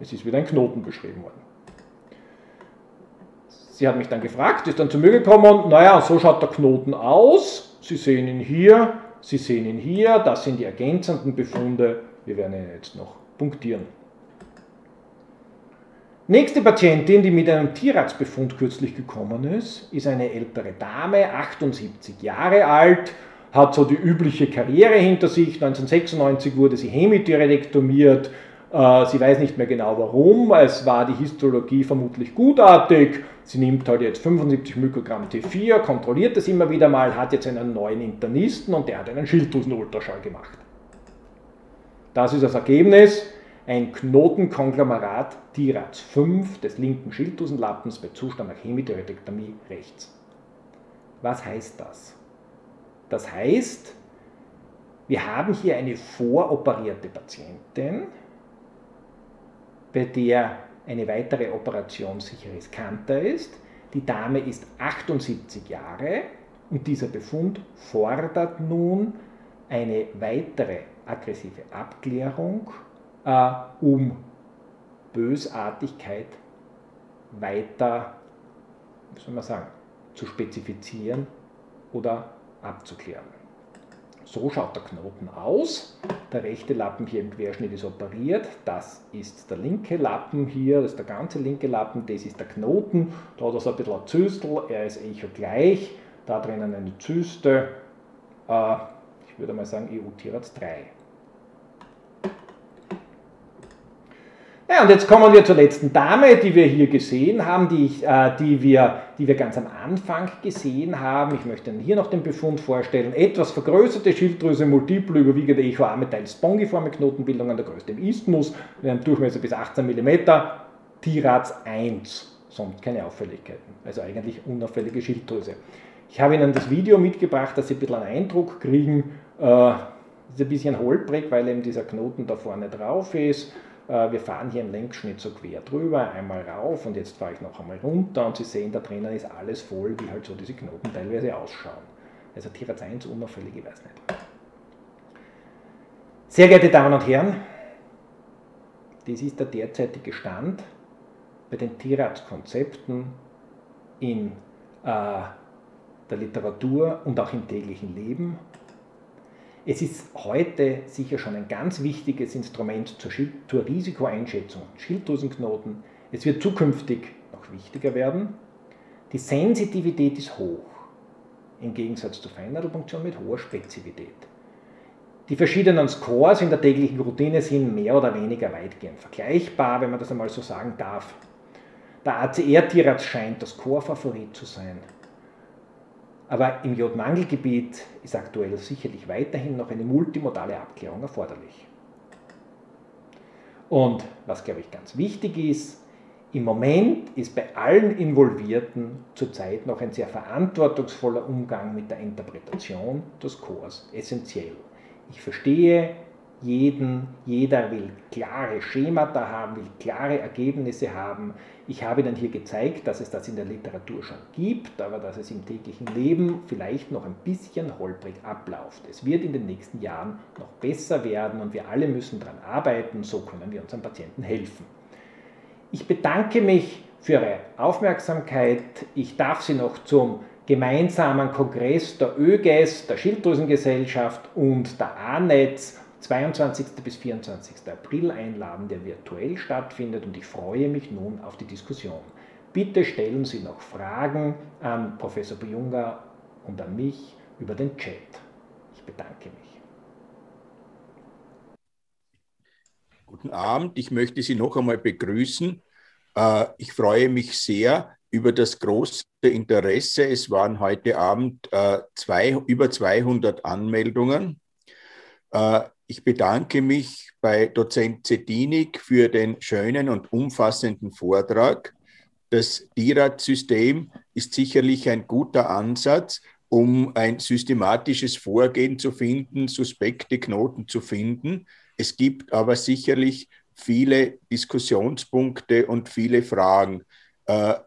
Es ist wieder ein Knoten beschrieben worden. Sie hat mich dann gefragt, ist dann zu mir gekommen, naja, so schaut der Knoten aus. Sie sehen ihn hier, Sie sehen ihn hier, das sind die ergänzenden Befunde. Wir werden ihn jetzt noch punktieren. Nächste Patientin, die mit einem TIRADS-Befund kürzlich gekommen ist, ist eine ältere Dame, 78 Jahre alt, hat so die übliche Karriere hinter sich. 1996 wurde sie hämothyroidektomiert. Sie weiß nicht mehr genau warum, es war die Histologie vermutlich gutartig, sie nimmt halt jetzt 75 Mikrogramm T4, kontrolliert das immer wieder mal, hat jetzt einen neuen Internisten und der hat einen Schilddrüsenultraschall gemacht. Das ist das Ergebnis, ein Knotenkonglomerat TIRADS 5 des linken Schilddrüsenlappens bei Zustand nach Hämothyroidektomie rechts. Was heißt das? Das heißt, wir haben hier eine voroperierte Patientin, bei der eine weitere Operation sicher riskanter ist. Die Dame ist 78 Jahre und dieser Befund fordert nun eine weitere aggressive Abklärung, um Bösartigkeit weiter, wie soll man sagen, zu spezifizieren oder abzuklären. So schaut der Knoten aus. Der rechte Lappen hier im Querschnitt ist operiert. Das ist der linke Lappen hier, das ist der ganze linke Lappen, das ist der Knoten. Da hat er so ein bisschen ein Züstel, er ist echogleich. Da drinnen eine Zyste. Ich würde mal sagen EU-TIRADS 3. Ja, und jetzt kommen wir zur letzten Dame, die wir hier gesehen haben, die wir ganz am Anfang gesehen haben. Ich möchte Ihnen hier noch den Befund vorstellen. Etwas vergrößerte Schilddrüse, multiple überwiegende Echoarme, teils spongiforme Knotenbildungen, der größte im Isthmus, mit einem Durchmesser bis 18 mm, TIRADS 1, sonst keine Auffälligkeiten. Also eigentlich unauffällige Schilddrüse. Ich habe Ihnen das Video mitgebracht, dass Sie ein bisschen einen Eindruck kriegen. Ist ein bisschen holprig, weil eben dieser Knoten da vorne drauf ist. Wir fahren hier im Längsschnitt so quer drüber, einmal rauf und jetzt fahre ich noch einmal runter und Sie sehen, da drinnen ist alles voll, wie halt so diese Knoten teilweise ausschauen. Also TIRADS 1 unauffällig, ich weiß nicht. Sehr geehrte Damen und Herren, das ist der derzeitige Stand bei den TIRADS-Konzepten in der Literatur und auch im täglichen Leben. Es ist heute sicher schon ein ganz wichtiges Instrument zur Risikoeinschätzung von Schilddrüsenknoten. Es wird zukünftig noch wichtiger werden. Die Sensitivität ist hoch, im Gegensatz zur Feinnadelpunktion mit hoher Spezifität. Die verschiedenen Scores in der täglichen Routine sind mehr oder weniger weitgehend vergleichbar, wenn man das einmal so sagen darf. Der ACR-TIRADS scheint das Score-Favorit zu sein. Aber im Jodmangelgebiet ist aktuell sicherlich weiterhin noch eine multimodale Abklärung erforderlich. Und was, glaube ich, ganz wichtig ist, im Moment ist bei allen Involvierten zurzeit noch ein sehr verantwortungsvoller Umgang mit der Interpretation des Scores essentiell. Ich verstehe jeden, jeder will klare Schemata haben, will klare Ergebnisse haben. Ich habe dann hier gezeigt, dass es das in der Literatur schon gibt, aber dass es im täglichen Leben vielleicht noch ein bisschen holprig abläuft. Es wird in den nächsten Jahren noch besser werden und wir alle müssen daran arbeiten, so können wir unseren Patienten helfen. Ich bedanke mich für Ihre Aufmerksamkeit. Ich darf Sie noch zum gemeinsamen Kongress der ÖGZ, der Schilddrüsengesellschaft und der ANETS 22. bis 24. April einladen, der virtuell stattfindet, und ich freue mich nun auf die Diskussion. Bitte stellen Sie noch Fragen an Professor Bojunga und an mich über den Chat. Ich bedanke mich. Guten Abend, ich möchte Sie noch einmal begrüßen. Ich freue mich sehr über das große Interesse. Es waren heute Abend über 200 Anmeldungen. Ich bedanke mich bei Dozent Zettinig für den schönen und umfassenden Vortrag. Das TIRADS-System ist sicherlich ein guter Ansatz, um ein systematisches Vorgehen zu finden, suspekte Knoten zu finden. Es gibt aber sicherlich viele Diskussionspunkte und viele Fragen.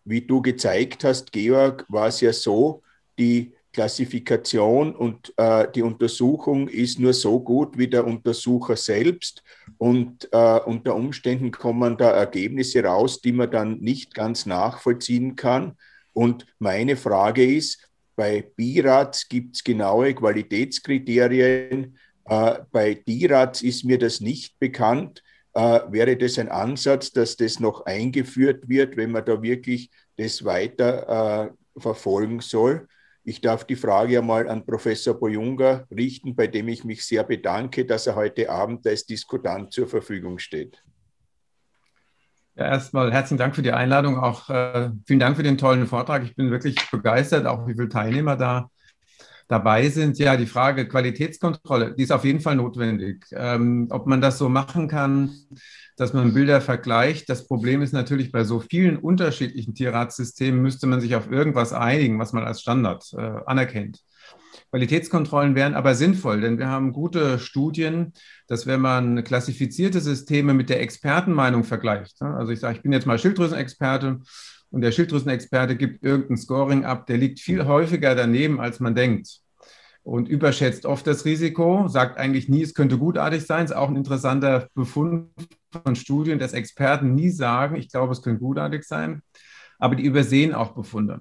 Wie du gezeigt hast, Georg, war es ja so, die Klassifikation und die Untersuchung ist nur so gut wie der Untersucher selbst, und unter Umständen kommen da Ergebnisse raus, die man dann nicht ganz nachvollziehen kann. Und meine Frage ist, bei BIRADS gibt es genaue Qualitätskriterien, bei TIRADS ist mir das nicht bekannt. Wäre das ein Ansatz, dass das noch eingeführt wird, wenn man da wirklich das weiter verfolgen soll? Ich darf die Frage einmal an Professor Bojunga richten, bei dem ich mich sehr bedanke, dass er heute Abend als Diskutant zur Verfügung steht. Ja, erstmal herzlichen Dank für die Einladung, auch vielen Dank für den tollen Vortrag. Ich bin wirklich begeistert, auch wie viele Teilnehmer da dabei sind. Ja, die Frage Qualitätskontrolle, die ist auf jeden Fall notwendig. Ob man das so machen kann, dass man Bilder vergleicht. Das Problem ist natürlich, bei so vielen unterschiedlichen TIRADS-Systemen müsste man sich auf irgendwas einigen, was man als Standard anerkennt. Qualitätskontrollen wären aber sinnvoll, denn wir haben gute Studien, dass wenn man klassifizierte Systeme mit der Expertenmeinung vergleicht, also ich sage, ich bin jetzt mal Schilddrüsenexperte, und der Schilddrüsenexperte gibt irgendein Scoring ab, der liegt viel häufiger daneben, als man denkt. Und überschätzt oft das Risiko, sagt eigentlich nie, es könnte gutartig sein. Ist auch ein interessanter Befund von Studien, dass Experten nie sagen, ich glaube, es könnte gutartig sein. Aber die übersehen auch Befunde.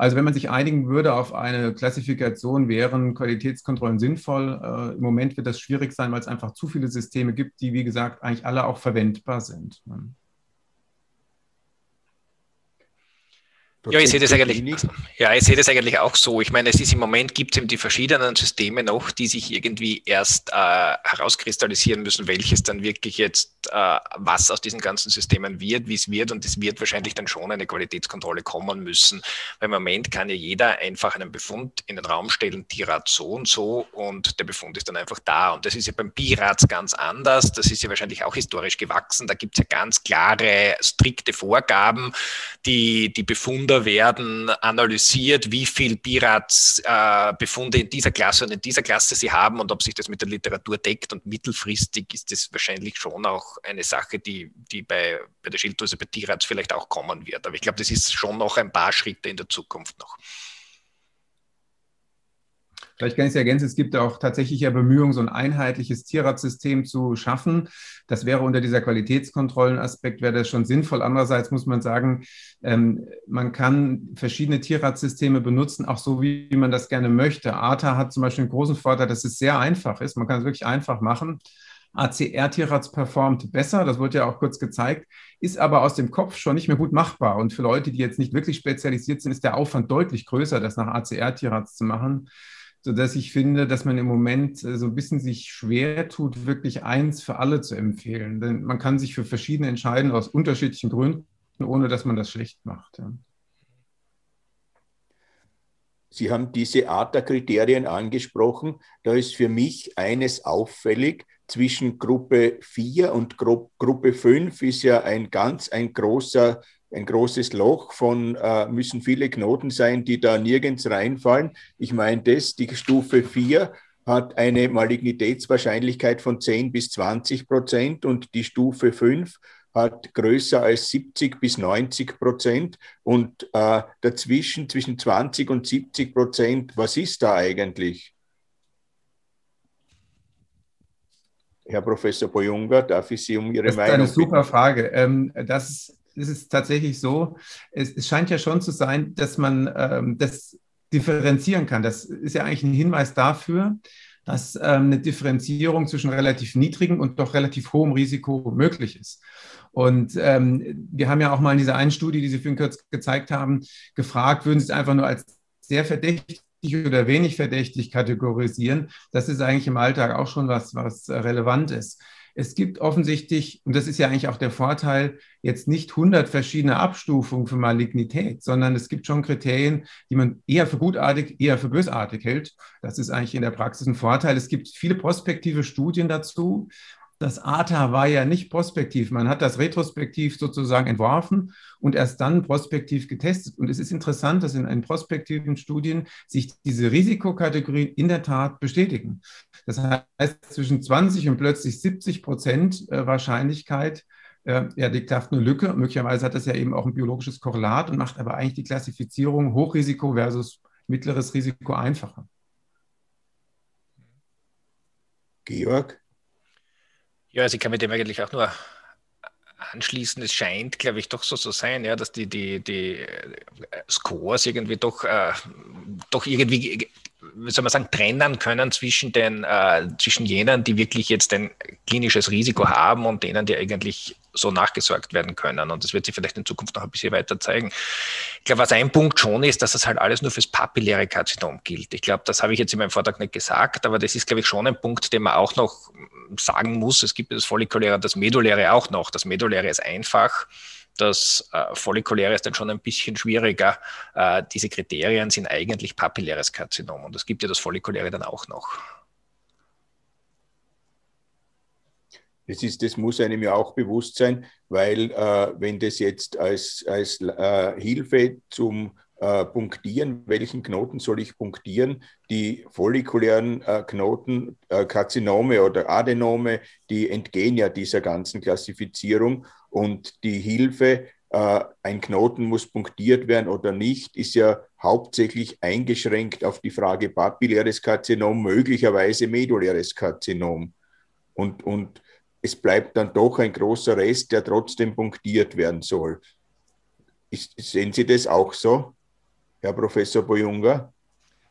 Also wenn man sich einigen würde auf eine Klassifikation, wären Qualitätskontrollen sinnvoll. Im Moment wird das schwierig sein, weil es einfach zu viele Systeme gibt, die, wie gesagt, eigentlich alle auch verwendbar sind. Ja, ich sehe das eigentlich, auch so. Ich meine, es ist im Moment, gibt es eben die verschiedenen Systeme noch, die sich irgendwie erst herauskristallisieren müssen, welches dann wirklich jetzt, was aus diesen ganzen Systemen wird, wie es wird. Und es wird wahrscheinlich dann schon eine Qualitätskontrolle kommen müssen. Weil im Moment kann ja jeder einfach einen Befund in den Raum stellen, TIRADS so und so, und der Befund ist dann einfach da. Und das ist ja beim BIRADS ganz anders. Das ist ja wahrscheinlich auch historisch gewachsen. Da gibt es ja ganz klare, strikte Vorgaben, die Befunde werden analysiert, wie viel BIRADS Befunde in dieser Klasse und in dieser Klasse sie haben und ob sich das mit der Literatur deckt, und mittelfristig ist das wahrscheinlich schon auch eine Sache, die bei der Schilddrüse, bei TIRADS vielleicht auch kommen wird. Aber ich glaube, das ist schon noch ein paar Schritte in der Zukunft noch. Vielleicht kann ich es ergänzen, es gibt auch tatsächlich ja Bemühungen, so ein einheitliches TIRADS-System zu schaffen. Das wäre unter dieser Qualitätskontrollenaspekt, wäre das schon sinnvoll. Andererseits muss man sagen, man kann verschiedene TIRADS-Systeme benutzen, auch so, wie man das gerne möchte. ATA hat zum Beispiel einen großen Vorteil, dass es sehr einfach ist. Man kann es wirklich einfach machen. ACR-TIRADS performt besser, das wurde ja auch kurz gezeigt, ist aber aus dem Kopf schon nicht mehr gut machbar. Und für Leute, die jetzt nicht wirklich spezialisiert sind, ist der Aufwand deutlich größer, das nach ACR-TIRADS zu machen. Sodass ich finde, dass man im Moment so ein bisschen sich schwer tut, wirklich eins für alle zu empfehlen. Denn man kann sich für verschiedene entscheiden aus unterschiedlichen Gründen, ohne dass man das schlecht macht. Ja. Sie haben diese ATA-Kriterien angesprochen. Da ist für mich eines auffällig. Zwischen Gruppe 4 und Gruppe 5 ist ja ein großes Loch von, müssen viele Knoten sein, die da nirgends reinfallen. Ich meine, die Stufe 4 hat eine Malignitätswahrscheinlichkeit von 10 bis 20% und die Stufe 5 hat größer als 70 bis 90%. Und dazwischen, zwischen 20 und 70%, was ist da eigentlich? Herr Professor Bojunga, darf ich Sie um Ihre Meinung bitten? Das ist eine super Frage. Es ist tatsächlich so, es scheint ja schon zu sein, dass man das differenzieren kann. Das ist ja eigentlich ein Hinweis dafür, dass eine Differenzierung zwischen relativ niedrigem und doch relativ hohem Risiko möglich ist. Und wir haben ja auch mal in dieser einen Studie, die Sie vorhin kurz gezeigt haben, gefragt, würden Sie es einfach nur als sehr verdächtig oder wenig verdächtig kategorisieren? Das ist eigentlich im Alltag auch schon was relevant ist. Es gibt offensichtlich, und das ist ja eigentlich auch der Vorteil, jetzt nicht 100 verschiedene Abstufungen für Malignität, sondern es gibt schon Kriterien, die man eher für gutartig, eher für bösartig hält. Das ist eigentlich in der Praxis ein Vorteil. Es gibt viele prospektive Studien dazu. Das ATA war ja nicht prospektiv. Man hat das retrospektiv sozusagen entworfen und erst dann prospektiv getestet. Und es ist interessant, dass in prospektiven Studien sich diese Risikokategorien in der Tat bestätigen. Das heißt, zwischen 20 und plötzlich 70% Wahrscheinlichkeit, ja, liegt da eine Lücke. Möglicherweise hat das ja eben auch ein biologisches Korrelat und macht aber eigentlich die Klassifizierung Hochrisiko versus mittleres Risiko einfacher. Georg? Ja, also ich kann mit dem eigentlich auch nur anschließen. Es scheint, glaube ich, doch so zu sein, ja, dass die Scores irgendwie doch irgendwie, wie soll man sagen, trennen können zwischen jenen, die wirklich jetzt ein klinisches Risiko haben, und denen, die eigentlich so nachgesorgt werden können. Und das wird sich vielleicht in Zukunft noch ein bisschen weiter zeigen. Ich glaube, was ein Punkt schon ist, dass das halt alles nur fürs papilläre Karzinom gilt. Ich glaube, das habe ich jetzt in meinem Vortrag nicht gesagt, aber das ist, glaube ich, schon ein Punkt, den man auch noch sagen muss. Es gibt das Follikuläre, das Meduläre auch noch. Das Meduläre ist einfach. Das Follikuläre ist dann schon ein bisschen schwieriger. Diese Kriterien sind eigentlich papilläres Karzinom, und es gibt ja das Follikuläre dann auch noch. Das muss einem ja auch bewusst sein, weil wenn das jetzt als Hilfe zum Punktieren, welchen Knoten soll ich punktieren, die follikulären Knoten, Karzinome oder Adenome, die entgehen ja dieser ganzen Klassifizierung, und die Hilfe, ein Knoten muss punktiert werden oder nicht, ist ja hauptsächlich eingeschränkt auf die Frage papilläres Karzinom, möglicherweise meduläres Karzinom. Und es bleibt dann doch ein großer Rest, der trotzdem punktiert werden soll. Sehen Sie das auch so? Herr Professor Bojunga?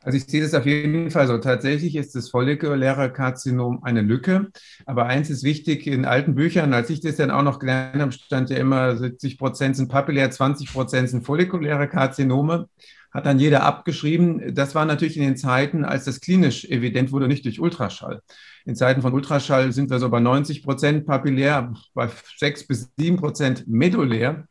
Also ich sehe das auf jeden Fall so. Tatsächlich ist das follikuläre Karzinom eine Lücke. Aber eins ist wichtig, in alten Büchern, als ich das dann auch noch gelernt habe, stand ja immer 70% sind papillär, 20% sind follikuläre Karzinome. Hat dann jeder abgeschrieben. Das war natürlich in den Zeiten, als das klinisch evident wurde, nicht durch Ultraschall. In Zeiten von Ultraschall sind wir so bei 90% papillär, bei 6 bis 7% medullär.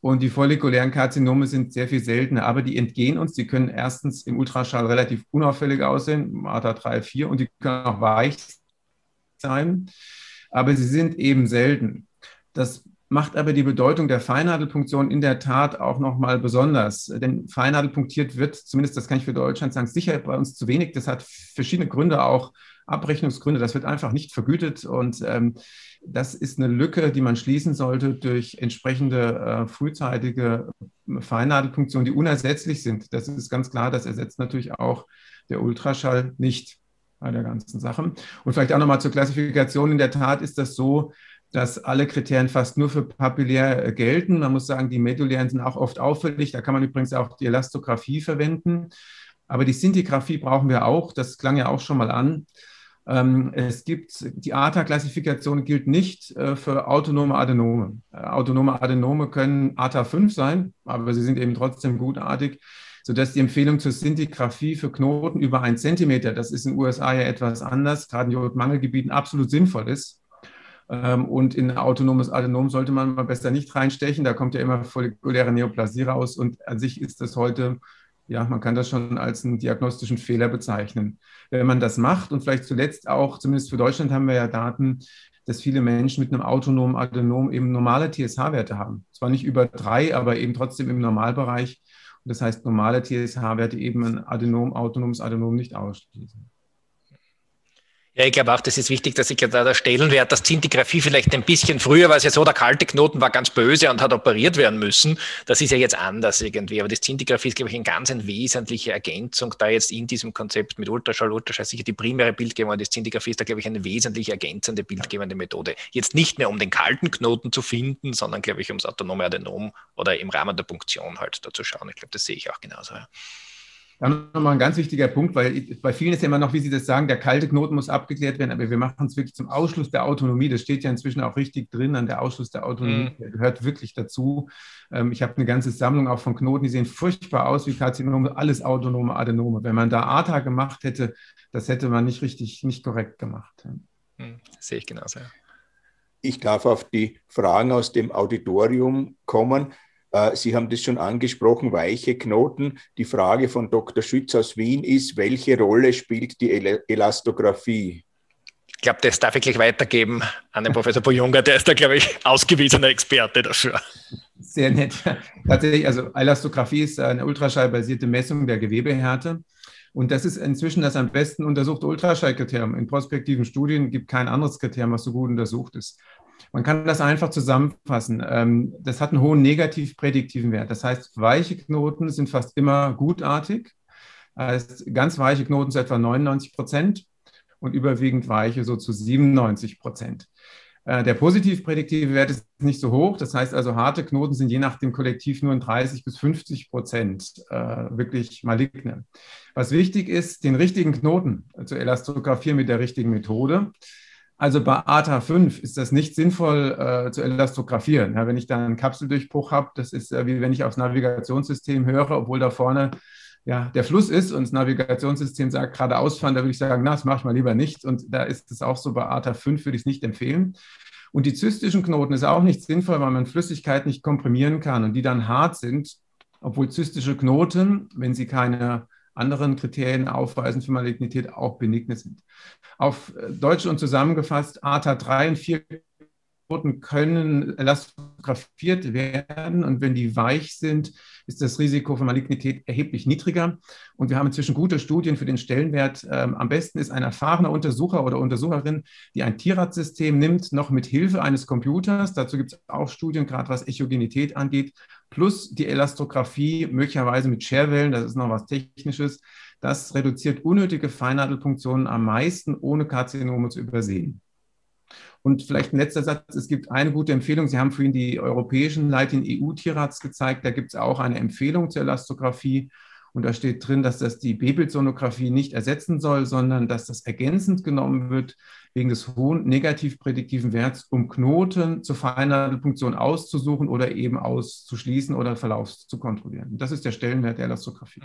Und die follikulären Karzinome sind sehr viel seltener, aber die entgehen uns. Die können erstens im Ultraschall relativ unauffällig aussehen, Marder 3, 4, und die können auch weich sein, aber sie sind eben selten. Das macht aber die Bedeutung der Feinnadelpunktion in der Tat auch nochmal besonders. Denn feinnadelpunktiert wird, zumindest das kann ich für Deutschland sagen, sicher bei uns zu wenig. Das hat verschiedene Gründe, auch Abrechnungsgründe. Das wird einfach nicht vergütet und das ist eine Lücke, die man schließen sollte durch entsprechende frühzeitige Feinnadelpunktionen, die unersetzlich sind. Das ist ganz klar, das ersetzt natürlich auch der Ultraschall nicht bei der ganzen Sache. Und vielleicht auch nochmal zur Klassifikation. In der Tat ist das so, dass alle Kriterien fast nur für papillär gelten. Man muss sagen, die medullären sind auch oft auffällig. Da kann man übrigens auch die Elastografie verwenden. Aber die Scintigraphie brauchen wir auch. Das klang ja auch schon mal an. Es gibt, die ATA-Klassifikation gilt nicht für autonome Adenome. Autonome Adenome können ATA 5 sein, aber sie sind eben trotzdem gutartig, sodass die Empfehlung zur Scintigraphie für Knoten über 1 Zentimeter, das ist in den USA ja etwas anders, gerade in Jodmangelgebieten absolut sinnvoll ist. Und in ein autonomes Adenom sollte man mal besser nicht reinstechen. Da kommt ja immer follikuläre Neoplasie raus und an sich ist das heute... Ja, man kann das schon als einen diagnostischen Fehler bezeichnen. Wenn man das macht und vielleicht zuletzt auch, zumindest für Deutschland haben wir ja Daten, dass viele Menschen mit einem autonomen Adenom eben normale TSH-Werte haben. Zwar nicht über 3, aber eben trotzdem im Normalbereich. Und das heißt, normale TSH-Werte eben ein Adenom, autonomes Adenom nicht ausschließen. Ja, ich glaube auch, das ist wichtig, dass ich da der Stellenwert, das Scintigraphie vielleicht ein bisschen früher, weil es ja so, der kalte Knoten war ganz böse und hat operiert werden müssen. Das ist ja jetzt anders irgendwie. Aber das Scintigraphie ist, glaube ich, eine ganz wesentliche Ergänzung da jetzt in diesem Konzept mit Ultraschall. Ultraschall ist sicher die primäre Bildgebung. Das Scintigraphie ist da, glaube ich, eine wesentliche ergänzende bildgebende Methode. Jetzt nicht mehr, um den kalten Knoten zu finden, sondern, glaube ich, ums autonome Adenom oder im Rahmen der Punktion halt da zu schauen. Ich glaube, das sehe ich auch genauso. Ja. Dann nochmal ein ganz wichtiger Punkt, weil bei vielen ist ja immer noch, wie Sie das sagen, der kalte Knoten muss abgeklärt werden, aber wir machen es wirklich zum Ausschluss der Autonomie. Das steht ja inzwischen auch richtig drin, an der Ausschluss der Autonomie, der gehört wirklich dazu. Ich habe eine ganze Sammlung auch von Knoten, die sehen furchtbar aus wie Karzinome, alles autonome Adenome. Wenn man da ATA gemacht hätte, das hätte man nicht korrekt gemacht. Das sehe ich genauso. Ja. Ich darf auf die Fragen aus dem Auditorium kommen. Sie haben das schon angesprochen, weiche Knoten. Die Frage von Dr. Schütz aus Wien ist, welche Rolle spielt die Elastografie? Ich glaube, das darf ich gleich weitergeben an den Professor Bojunga. Der ist da, glaube ich, ausgewiesener Experte dafür. Sehr nett. Tatsächlich, also Elastografie ist eine ultraschallbasierte Messung der Gewebehärte. Und das ist inzwischen das am besten untersuchte Ultraschallkriterium. In prospektiven Studien gibt es kein anderes Kriterium, was so gut untersucht ist. Man kann das einfach zusammenfassen. Das hat einen hohen negativ-prädiktiven Wert. Das heißt, weiche Knoten sind fast immer gutartig. Das heißt, ganz weiche Knoten zu etwa 99% und überwiegend weiche so zu 97%. Der positiv-prädiktive Wert ist nicht so hoch. Das heißt also, harte Knoten sind je nach dem Kollektiv nur in 30 bis 50% wirklich maligne. Was wichtig ist, den richtigen Knoten zu elastografieren mit der richtigen Methode. Also bei ATA 5 ist das nicht sinnvoll zu elastografieren. Ja, wenn ich dann einen Kapseldurchbruch habe, das ist wie wenn ich aufs Navigationssystem höre, obwohl da vorne ja der Fluss ist und das Navigationssystem sagt, geradeaus fahren, da würde ich sagen, na, das mache ich mal lieber nicht. Und da ist es auch so, bei ATA 5 würde ich es nicht empfehlen. Und die zystischen Knoten ist auch nicht sinnvoll, weil man Flüssigkeit nicht komprimieren kann und die dann hart sind, obwohl zystische Knoten, wenn sie keine anderen Kriterien aufweisen für Malignität, auch benigne sind. Auf Deutsch und zusammengefasst, ATA 3 und 4 Knoten können elastografiert werden und wenn die weich sind, ist das Risiko für Malignität erheblich niedriger. Und wir haben inzwischen gute Studien für den Stellenwert. Am besten ist ein erfahrener Untersucher oder Untersucherin, die ein TIRADS-System nimmt, noch mit Hilfe eines Computers. Dazu gibt es auch Studien, gerade was Echogenität angeht, plus die Elastografie, möglicherweise mit Scherwellen, das ist noch was Technisches. Das reduziert unnötige Feinnadelpunktionen am meisten, ohne Karzinome zu übersehen. Und vielleicht ein letzter Satz, es gibt eine gute Empfehlung, Sie haben vorhin die europäischen Leitlinien EU-TIRADS gezeigt, da gibt es auch eine Empfehlung zur Elastografie und da steht drin, dass das die B-Bildsonographie nicht ersetzen soll, sondern dass das ergänzend genommen wird, wegen des hohen negativ prädiktiven Werts, um Knoten zur Feinnadelpunktion auszusuchen oder eben auszuschließen oder Verlauf zu kontrollieren. Das ist der Stellenwert der Elastografie.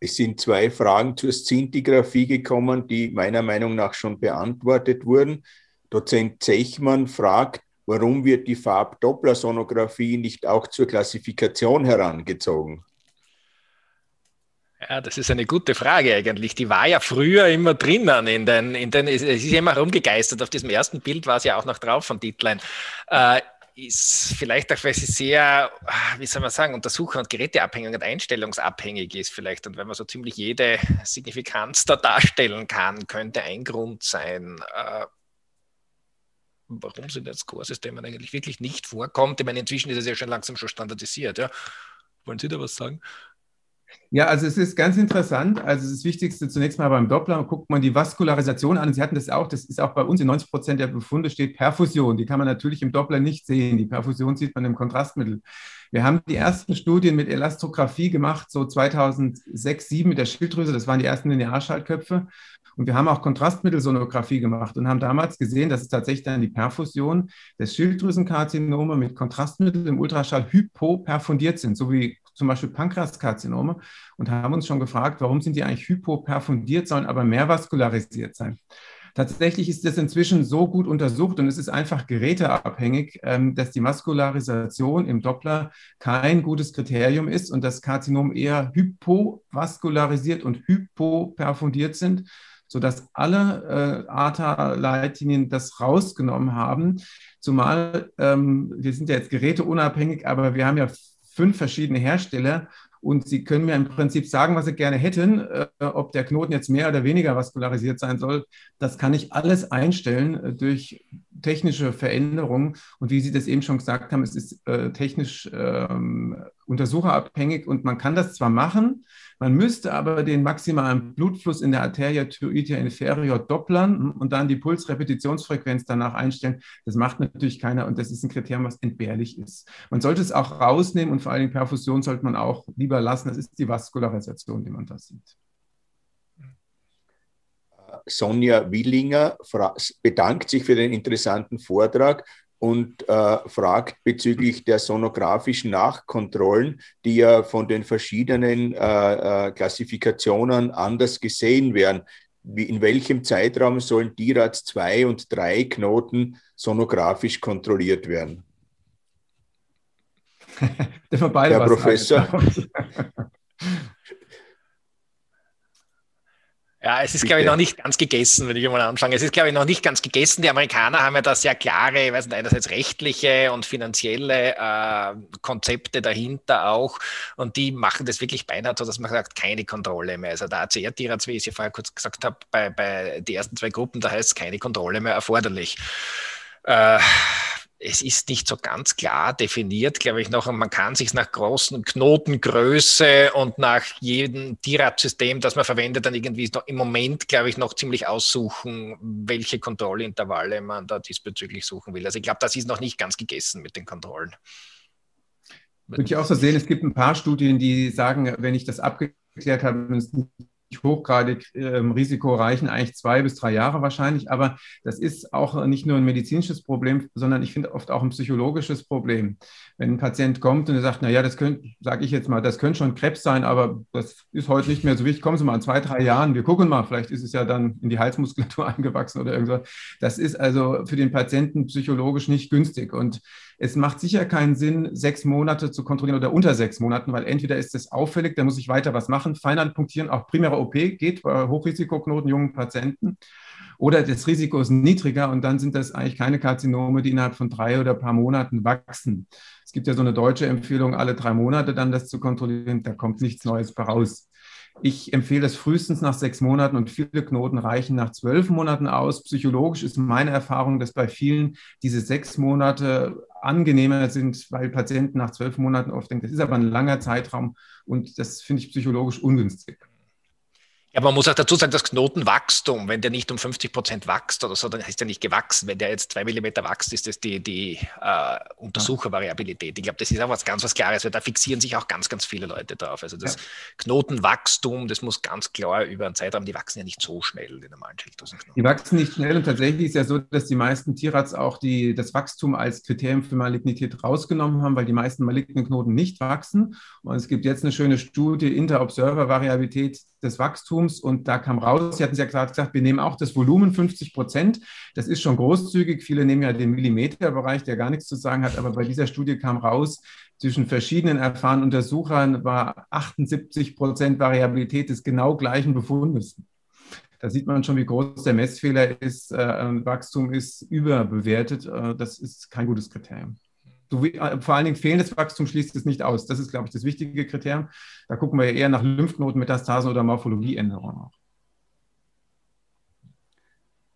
Es sind zwei Fragen zur Szintigraphie gekommen, die meiner Meinung nach schon beantwortet wurden. Dozent Zechmann fragt, warum wird die Farb-Dopplersonographie nicht auch zur Klassifikation herangezogen? Ja, das ist eine gute Frage eigentlich. Die war ja früher immer drinnen. Es ist ja immer herumgegeistert. Auf diesem ersten Bild war es ja auch noch drauf von Dietlein. Ist vielleicht auch, weil sie sehr, wie soll man sagen, Untersucher- und Geräteabhängig und einstellungsabhängig ist vielleicht. Und wenn man so ziemlich jede Signifikanz da darstellen kann, könnte ein Grund sein, warum sie das Scoresystem eigentlich wirklich nicht vorkommt. Ich meine, inzwischen ist es ja schon langsam standardisiert. Ja. Wollen Sie da was sagen? Ja, also es ist ganz interessant. Also das Wichtigste zunächst mal beim Doppler, guckt man die Vaskularisation an. Sie hatten das auch, das ist auch bei uns in 90% der Befunde steht Perfusion. Die kann man natürlich im Doppler nicht sehen. Die Perfusion sieht man im Kontrastmittel. Wir haben die ersten Studien mit Elastografie gemacht, so 2006/07 mit der Schilddrüse. Das waren die ersten Linearschaltköpfe. Und wir haben auch Kontrastmittelsonographie gemacht und haben damals gesehen, dass es tatsächlich dann die Perfusion des Schilddrüsenkarzinome mit Kontrastmittel im Ultraschall hypoperfundiert sind, so wie zum Beispiel Pankreaskarzinome, und haben uns schon gefragt, warum sind die eigentlich hypoperfundiert, sollen aber mehr vaskularisiert sein. Tatsächlich ist das inzwischen so gut untersucht und es ist einfach geräteabhängig, dass die Vaskularisation im Doppler kein gutes Kriterium ist und das Karzinom eher hypovaskularisiert und hypoperfundiert sind, sodass alle ATA-Leitlinien das rausgenommen haben. Zumal, wir sind ja jetzt geräteunabhängig, aber wir haben ja 5 verschiedene Hersteller und sie können mir im Prinzip sagen, was sie gerne hätten, ob der Knoten jetzt mehr oder weniger vaskularisiert sein soll. Das kann ich alles einstellen durch technische Veränderungen und wie Sie das eben schon gesagt haben, es ist technisch untersucherabhängig und man kann das zwar machen, man müsste aber den maximalen Blutfluss in der Arteria thyroidea inferior dopplern und dann die Pulsrepetitionsfrequenz danach einstellen. Das macht natürlich keiner und das ist ein Kriterium, was entbehrlich ist. Man sollte es auch rausnehmen und vor allem Perfusion sollte man auch lieber lassen. Das ist die Vaskularisation, die man da sieht. Sonja Willinger bedankt sich für den interessanten Vortrag und fragt bezüglich der sonografischen Nachkontrollen, die ja von den verschiedenen Klassifikationen anders gesehen werden. In welchem Zeitraum sollen TIRADS 2 und 3 Knoten sonografisch kontrolliert werden? Herr Professor. Ja, es ist, glaube ich, noch nicht ganz gegessen, wenn ich mal anfange. Es ist, glaube ich, noch nicht ganz gegessen. Die Amerikaner haben ja da sehr klare, ich weiß nicht, einerseits rechtliche und finanzielle Konzepte dahinter auch. Und die machen das wirklich beinahe so, dass man sagt, keine Kontrolle mehr. Also der ACR-TIRADS, wie ich es ja vorher kurz gesagt habe, bei den ersten 2 Gruppen, da heißt es keine Kontrolle mehr erforderlich. Es ist nicht so ganz klar definiert, glaube ich, noch. Und man kann sich nach großen Knotengröße und nach jedem TIRADS-System, das man verwendet, dann irgendwie im Moment, glaube ich, noch ziemlich aussuchen, welche Kontrollintervalle man da diesbezüglich suchen will. Also ich glaube, das ist noch nicht ganz gegessen mit den Kontrollen. Würde ich auch so sehen, es gibt ein paar Studien, die sagen, wenn ich das abgeklärt habe, hochgradig Risiko reichen eigentlich 2 bis 3 Jahre wahrscheinlich, aber das ist auch nicht nur ein medizinisches Problem, sondern ich finde oft auch ein psychologisches Problem. Wenn ein Patient kommt und er sagt, naja, das könnte, sage ich jetzt mal, das könnte schon Krebs sein, aber das ist heute nicht mehr so wichtig, kommen Sie mal in 2, 3 Jahren, wir gucken mal, vielleicht ist es ja dann in die Halsmuskulatur eingewachsen oder irgendwas. Das ist also für den Patienten psychologisch nicht günstig und es macht sicher keinen Sinn, 6 Monate zu kontrollieren oder unter 6 Monaten, weil entweder ist es auffällig, da muss ich weiter was machen, Feinnadelpunktieren, auch primäre OP geht bei Hochrisikoknoten, jungen Patienten, oder das Risiko ist niedriger und dann sind das eigentlich keine Karzinome, die innerhalb von 3 oder ein paar Monaten wachsen. Es gibt ja so eine deutsche Empfehlung, alle 3 Monate dann das zu kontrollieren, da kommt nichts Neues raus. Ich empfehle das frühestens nach 6 Monaten und viele Knoten reichen nach 12 Monaten aus. Psychologisch ist meine Erfahrung, dass bei vielen diese 6 Monate angenehmer sind, weil Patienten nach 12 Monaten oft denken, das ist aber ein langer Zeitraum und das finde ich psychologisch ungünstig. Ja, man muss auch dazu sagen, das Knotenwachstum, wenn der nicht um 50% wächst oder so, dann heißt der nicht gewachsen. Wenn der jetzt 2 mm wächst, ist das die Untersuchervariabilität. Ich glaube, das ist auch was ganz Klares, weil da fixieren sich auch ganz viele Leute drauf. Also das Knotenwachstum, das muss ganz klar über einen Zeitraum, die wachsen ja nicht so schnell, die normalen Schilddrüsenknoten. Die wachsen nicht schnell und tatsächlich ist ja so, dass die meisten TIRADS auch das Wachstum als Kriterium für Malignität rausgenommen haben, weil die meisten malignen Knoten nicht wachsen. Und es gibt jetzt eine schöne Studie, Inter-Observer-Variabilität des Wachstums, und da kam raus, Sie hatten es ja gerade gesagt, wir nehmen auch das Volumen 50%, das ist schon großzügig, viele nehmen ja den Millimeterbereich, der gar nichts zu sagen hat, aber bei dieser Studie kam raus, zwischen verschiedenen erfahrenen Untersuchern war 78% Variabilität des genau gleichen Befundes. Da sieht man schon, wie groß der Messfehler ist, Wachstum ist überbewertet, das ist kein gutes Kriterium. Vor allen Dingen fehlendes Wachstum schließt es nicht aus. Das ist, glaube ich, das wichtige Kriterium. Da gucken wir ja eher nach Lymphknotenmetastasen oder Morphologieänderungen.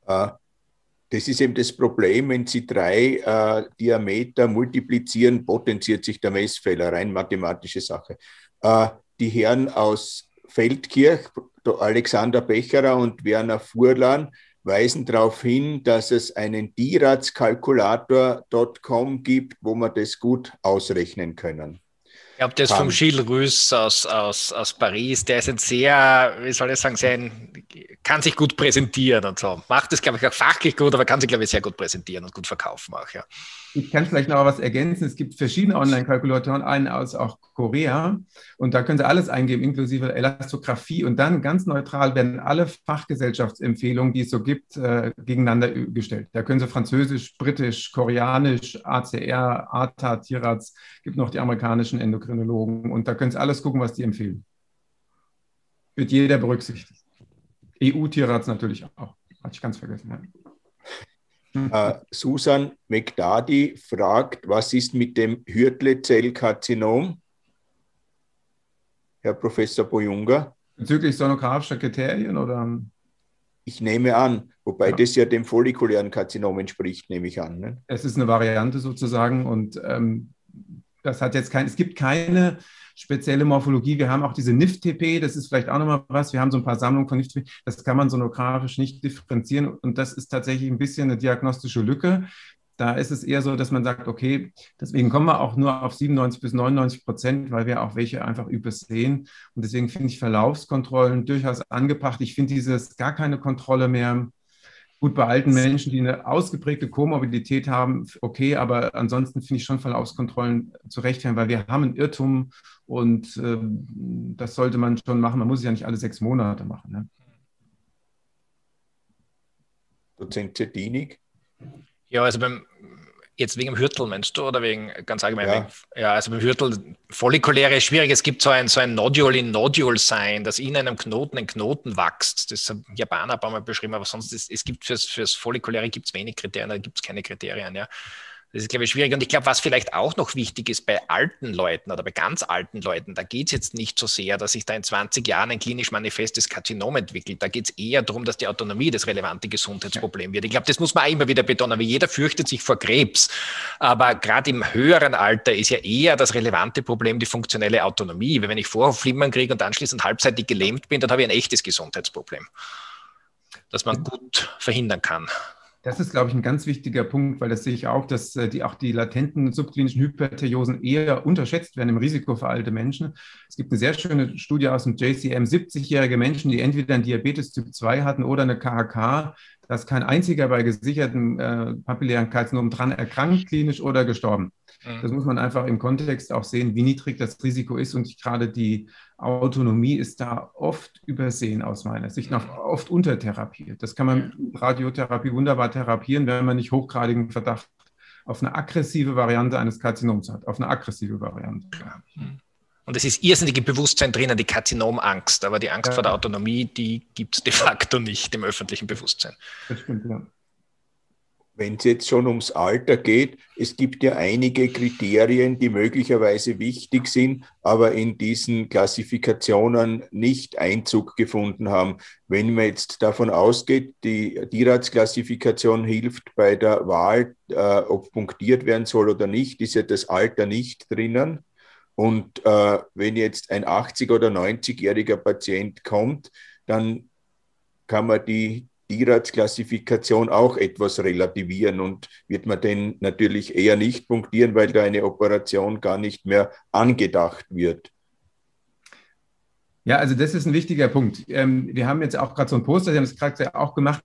Das ist eben das Problem, wenn Sie 3 Diameter multiplizieren, potenziert sich der Messfehler, rein mathematische Sache. Die Herren aus Feldkirch, Alexander Becherer und Werner Furlan, weisen darauf hin, dass es einen tiradskalkulator.com gibt, wo man das gut ausrechnen können. Ich glaube, das vom Gilles Russ aus Paris, der ist ein sehr, wie soll ich sagen, kann sich gut präsentieren und so. Macht das, glaube ich, auch fachlich gut, aber kann sich, glaube ich, sehr gut präsentieren und gut verkaufen auch, ja. Ich kann vielleicht noch was ergänzen. Es gibt verschiedene Online-Kalkulatoren, einen aus auch Korea, und da können Sie alles eingeben, inklusive Elastografie, und dann ganz neutral werden alle Fachgesellschaftsempfehlungen, die es so gibt, gegeneinander gestellt. Da können Sie französisch, britisch, koreanisch, ACR, ATA, TIRADS, gibt noch die amerikanischen Endokrinologen, und da können Sie alles gucken, was die empfehlen. Wird jeder berücksichtigt. EU-TIRADS natürlich auch. Hatte ich ganz vergessen. Ja. Susan McDardy fragt, was ist mit dem Hürtle-Zellkarzinom? Herr Professor Bojunga? Bezüglich sonografischer Kriterien? Oder? Ich nehme an, wobei das ja dem follikulären Karzinom entspricht, nehme ich an. Ne? Es ist eine Variante sozusagen, und das hat jetzt es gibt keine spezielle Morphologie. Wir haben auch diese NIFT-TP, das ist vielleicht auch nochmal was. Wir haben so ein paar Sammlungen von NIFT-TP, das kann man sonografisch nicht differenzieren, und das ist tatsächlich ein bisschen eine diagnostische Lücke. Da ist es eher so, dass man sagt, okay, deswegen kommen wir auch nur auf 97 bis 99%, weil wir auch welche einfach übersehen, und deswegen finde ich Verlaufskontrollen durchaus angebracht. Ich finde gar keine Kontrolle mehr. Gut, bei alten Menschen, die eine ausgeprägte Komorbidität haben, okay, aber ansonsten finde ich schon Verlaufskontrollen zu rechtfertigen, weil wir haben einen Irrtum, und das sollte man schon machen. Man muss es ja nicht alle 6 Monate machen. Ne? Dozent Zettinig? Ja, also jetzt wegen dem Hürtel, meinst du, oder wegen ganz allgemein? Ja, also beim Hürtel, follikuläre ist schwierig. Es gibt so ein Nodule-in-Nodule-Sign, dass in einem Knoten ein Knoten wächst. Das hat ein Japaner ein paar Mal beschrieben, aber sonst es gibt fürs Follikuläre gibt's wenig Kriterien, da gibt es keine Kriterien, ja. Das ist, glaube ich, schwierig. Und ich glaube, was vielleicht auch noch wichtig ist bei alten Leuten oder bei ganz alten Leuten, da geht es jetzt nicht so sehr, dass sich da in 20 Jahren ein klinisch manifestes Karzinom entwickelt. Da geht es eher darum, dass die Autonomie das relevante Gesundheitsproblem wird. Ich glaube, das muss man auch immer wieder betonen, weil jeder fürchtet sich vor Krebs. Aber gerade im höheren Alter ist ja eher das relevante Problem die funktionelle Autonomie. Weil wenn ich vorher Flimmern kriege und anschließend halbseitig gelähmt bin, dann habe ich ein echtes Gesundheitsproblem, das man gut verhindern kann. Das ist, glaube ich, ein ganz wichtiger Punkt, weil das sehe ich auch, dass die latenten subklinischen Hyperteriosen eher unterschätzt werden im Risiko für alte Menschen. Es gibt eine sehr schöne Studie aus dem JCM, 70-jährige Menschen, die entweder einen Diabetes Typ 2 hatten oder eine KHK, da ist kein einziger bei gesicherten papillären Karzinom dran erkrankt, klinisch oder gestorben. Das muss man einfach im Kontext auch sehen, wie niedrig das Risiko ist, und gerade die Autonomie ist da oft übersehen aus meiner Sicht, oft untertherapiert. Das kann man mit Radiotherapie wunderbar therapieren, wenn man nicht hochgradigen Verdacht auf eine aggressive Variante eines Karzinoms hat, auf eine aggressive Variante. Und es ist irrsinnige Bewusstsein drinnen, die Karzinomangst, aber die Angst vor der Autonomie, die gibt es de facto nicht im öffentlichen Bewusstsein. Das stimmt, ja. Wenn es jetzt schon ums Alter geht, es gibt ja einige Kriterien, die möglicherweise wichtig sind, aber in diesen Klassifikationen nicht Einzug gefunden haben. Wenn man jetzt davon ausgeht, die TIRADS-Klassifikation hilft bei der Wahl, ob punktiert werden soll oder nicht, ist ja das Alter nicht drinnen. Und wenn jetzt ein 80- oder 90-jähriger Patient kommt, dann kann man die TIRADS-Klassifikation auch etwas relativieren und wird man den natürlich eher nicht punktieren, weil da eine Operation gar nicht mehr angedacht wird. Ja, also das ist ein wichtiger Punkt. Wir haben jetzt auch gerade so ein Poster, Sie haben es gerade auch gemacht.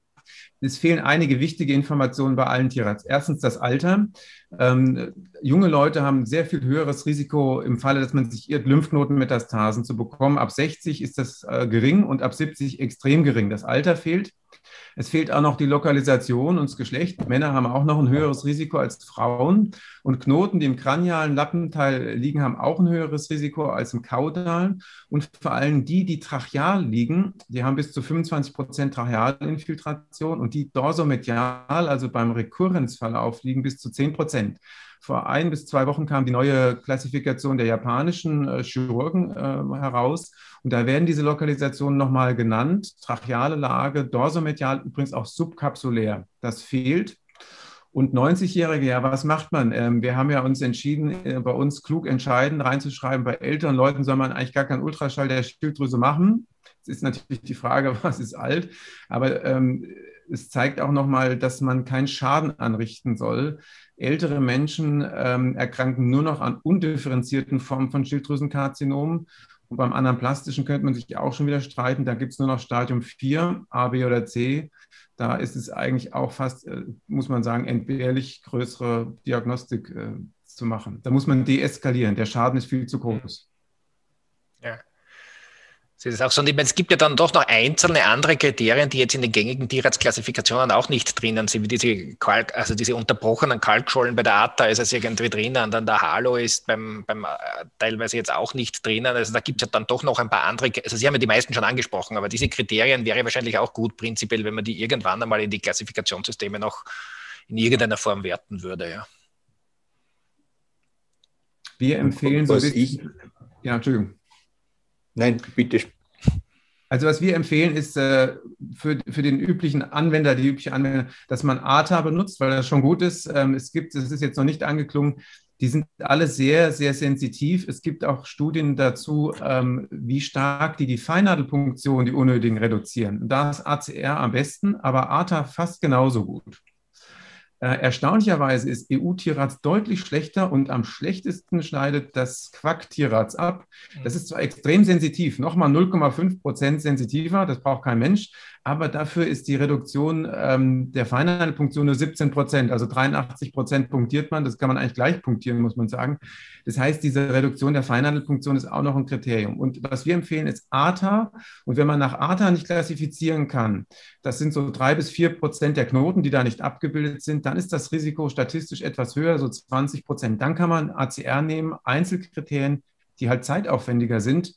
Es fehlen einige wichtige Informationen bei allen TIRADS. Erstens das Alter. Junge Leute haben sehr viel höheres Risiko im Falle, dass man sich irrt, Lymphknotenmetastasen zu bekommen. Ab 60 ist das gering und ab 70 extrem gering. Das Alter fehlt. Es fehlt auch noch die Lokalisation und das Geschlecht. Männer haben auch noch ein höheres Risiko als Frauen. Und Knoten, die im kranialen Lappenteil liegen, haben auch ein höheres Risiko als im Kaudalen. Und vor allem die, die tracheal liegen, die haben bis zu 25% Trachealinfiltration. Und die dorsomedial, also beim Rekurrenzverlauf, liegen bis zu 10%. Vor 1 bis 2 Wochen kam die neue Klassifikation der japanischen Chirurgen heraus. Und da werden diese Lokalisationen nochmal genannt. Tracheale Lage, dorsomedial, übrigens auch subkapsulär. Das fehlt. Und 90-Jährige, ja, was macht man? Wir haben ja uns entschieden, bei uns klug entscheiden, reinzuschreiben, bei älteren Leuten soll man eigentlich gar keinen Ultraschall der Schilddrüse machen. Es ist natürlich die Frage, was ist alt? Aber es zeigt auch nochmal, dass man keinen Schaden anrichten soll. Ältere Menschen erkranken nur noch an undifferenzierten Formen von Schilddrüsenkarzinomen. Und beim anaplastischen könnte man sich auch schon wieder streiten. Da gibt es nur noch Stadium 4, A, B oder C. Da ist es eigentlich auch fast, muss man sagen, entbehrlich, größere Diagnostik zu machen. Da muss man deeskalieren. Der Schaden ist viel zu groß. Ja. Das ist auch so. Und ich meine, es gibt ja dann doch noch einzelne andere Kriterien, die jetzt in den gängigen TIRADS-Klassifikationen auch nicht drinnen sind, wie diese diese unterbrochenen Kalkschollen bei der ATA ist es irgendwie drinnen, dann der Halo ist beim teilweise jetzt auch nicht drinnen. Also da gibt es ja dann doch noch ein paar andere, also Sie haben ja die meisten schon angesprochen, aber diese Kriterien wäre wahrscheinlich auch gut prinzipiell, wenn man die irgendwann einmal in die Klassifikationssysteme noch in irgendeiner Form werten würde. Ja. Wir empfehlen so ein bisschen... Ja, Entschuldigung. Nein, bitte. Also was wir empfehlen ist für den üblichen Anwender, die übliche Anwender, dass man ATA benutzt, weil das schon gut ist. Es ist jetzt noch nicht angeklungen, die sind alle sehr, sehr sensitiv. Es gibt auch Studien dazu, wie stark die Feinnadelpunktion, die unnötigen, reduzieren. Da ist ACR am besten, aber ATA fast genauso gut. Erstaunlicherweise ist EU-TIRADS deutlich schlechter und am schlechtesten schneidet das Quack-TIRADS ab. Das ist zwar extrem sensitiv, nochmal 0,5% sensitiver, das braucht kein Mensch, aber dafür ist die Reduktion der Feinnadelpunktion nur 17%, also 83% punktiert man, das kann man eigentlich gleich punktieren, muss man sagen. Das heißt, diese Reduktion der Feinnadelpunktion ist auch noch ein Kriterium. Und was wir empfehlen ist ATA, und wenn man nach ATA nicht klassifizieren kann, das sind so 3 bis 4% der Knoten, die da nicht abgebildet sind, dann ist das Risiko statistisch etwas höher, so 20%. Dann kann man ACR nehmen, Einzelkriterien, die halt zeitaufwendiger sind.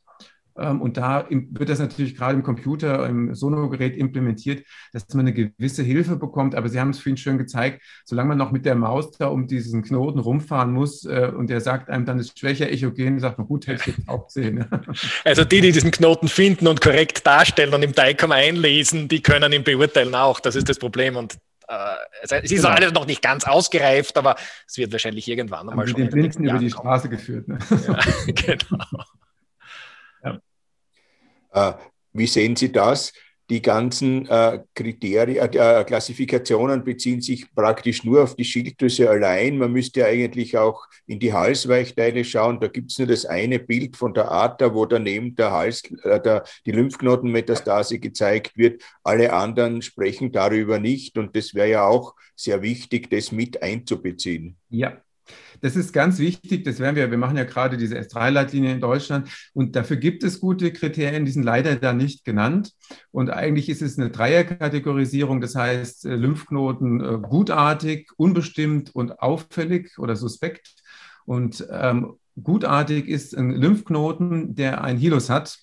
Und da wird das natürlich gerade im Computer, im Sonogerät implementiert, dass man eine gewisse Hilfe bekommt. Aber Sie haben es vorhin schön gezeigt, solange man noch mit der Maus da um diesen Knoten rumfahren muss und der sagt einem, dann ist schwächer echogen, sagt man, gut, hätte ich jetzt auch gesehen. Also die diesen Knoten finden und korrekt darstellen und im DICOM einlesen, die können ihn beurteilen auch. Das ist das Problem. Und es ist alles noch nicht ganz ausgereift, aber es wird wahrscheinlich irgendwann nochmal schon. Mit den Blinden über die Straße geführt. Ne? Ja, genau. Ja. Wie sehen Sie das? Die ganzen Kriterien, Klassifikationen beziehen sich praktisch nur auf die Schilddrüse allein. Man müsste eigentlich auch in die Halsweichteile schauen. Da gibt es nur das eine Bild von der Aorta, wo daneben der Hals, die Lymphknotenmetastase gezeigt wird. Alle anderen sprechen darüber nicht. Und das wäre ja auch sehr wichtig, das mit einzubeziehen. Ja. Das ist ganz wichtig, das werden wir machen ja gerade diese S3-Leitlinie in Deutschland und dafür gibt es gute Kriterien, die sind leider da nicht genannt und eigentlich ist es eine Dreierkategorisierung, das heißt Lymphknoten gutartig, unbestimmt und auffällig oder suspekt und gutartig ist ein Lymphknoten, der einen Hilus hat.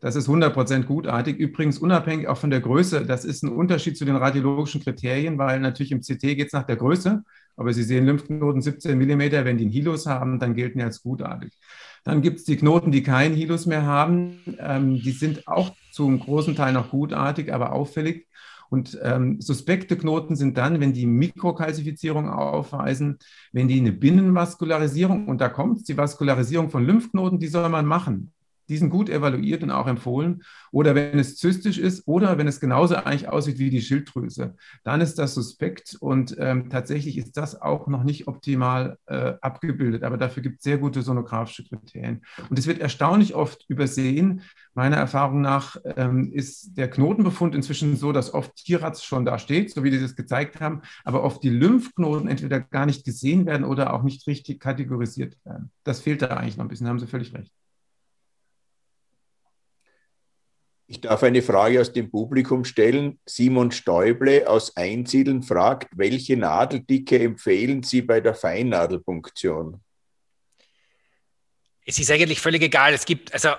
Das ist 100% gutartig, übrigens unabhängig auch von der Größe. Das ist ein Unterschied zu den radiologischen Kriterien, weil natürlich im CT geht es nach der Größe, aber Sie sehen Lymphknoten 17 mm, wenn die einen Hilus haben, dann gelten die als gutartig. Dann gibt es die Knoten, die keinen Hilus mehr haben. Die sind auch zum großen Teil noch gutartig, aber auffällig. Und suspekte Knoten sind dann, wenn die Mikrokalzifizierung aufweisen, wenn die eine Binnenvaskularisierung, und da kommt es, die Vaskularisierung von Lymphknoten, die soll man machen. Die sind gut evaluiert und auch empfohlen. Oder wenn es zystisch ist oder wenn es genauso eigentlich aussieht wie die Schilddrüse, dann ist das suspekt und tatsächlich ist das auch noch nicht optimal abgebildet. Aber dafür gibt es sehr gute sonografische Kriterien. Und es wird erstaunlich oft übersehen. Meiner Erfahrung nach ist der Knotenbefund inzwischen so, dass oft TIRADS schon da steht, so wie die das gezeigt haben, aber oft die Lymphknoten entweder gar nicht gesehen werden oder auch nicht richtig kategorisiert werden. Das fehlt da eigentlich noch ein bisschen, haben Sie völlig recht. Ich darf eine Frage aus dem Publikum stellen. Simon Stäuble aus Einsiedeln fragt, welche Nadeldicke empfehlen Sie bei der Feinnadelpunktion? Es ist eigentlich völlig egal. Es gibt, also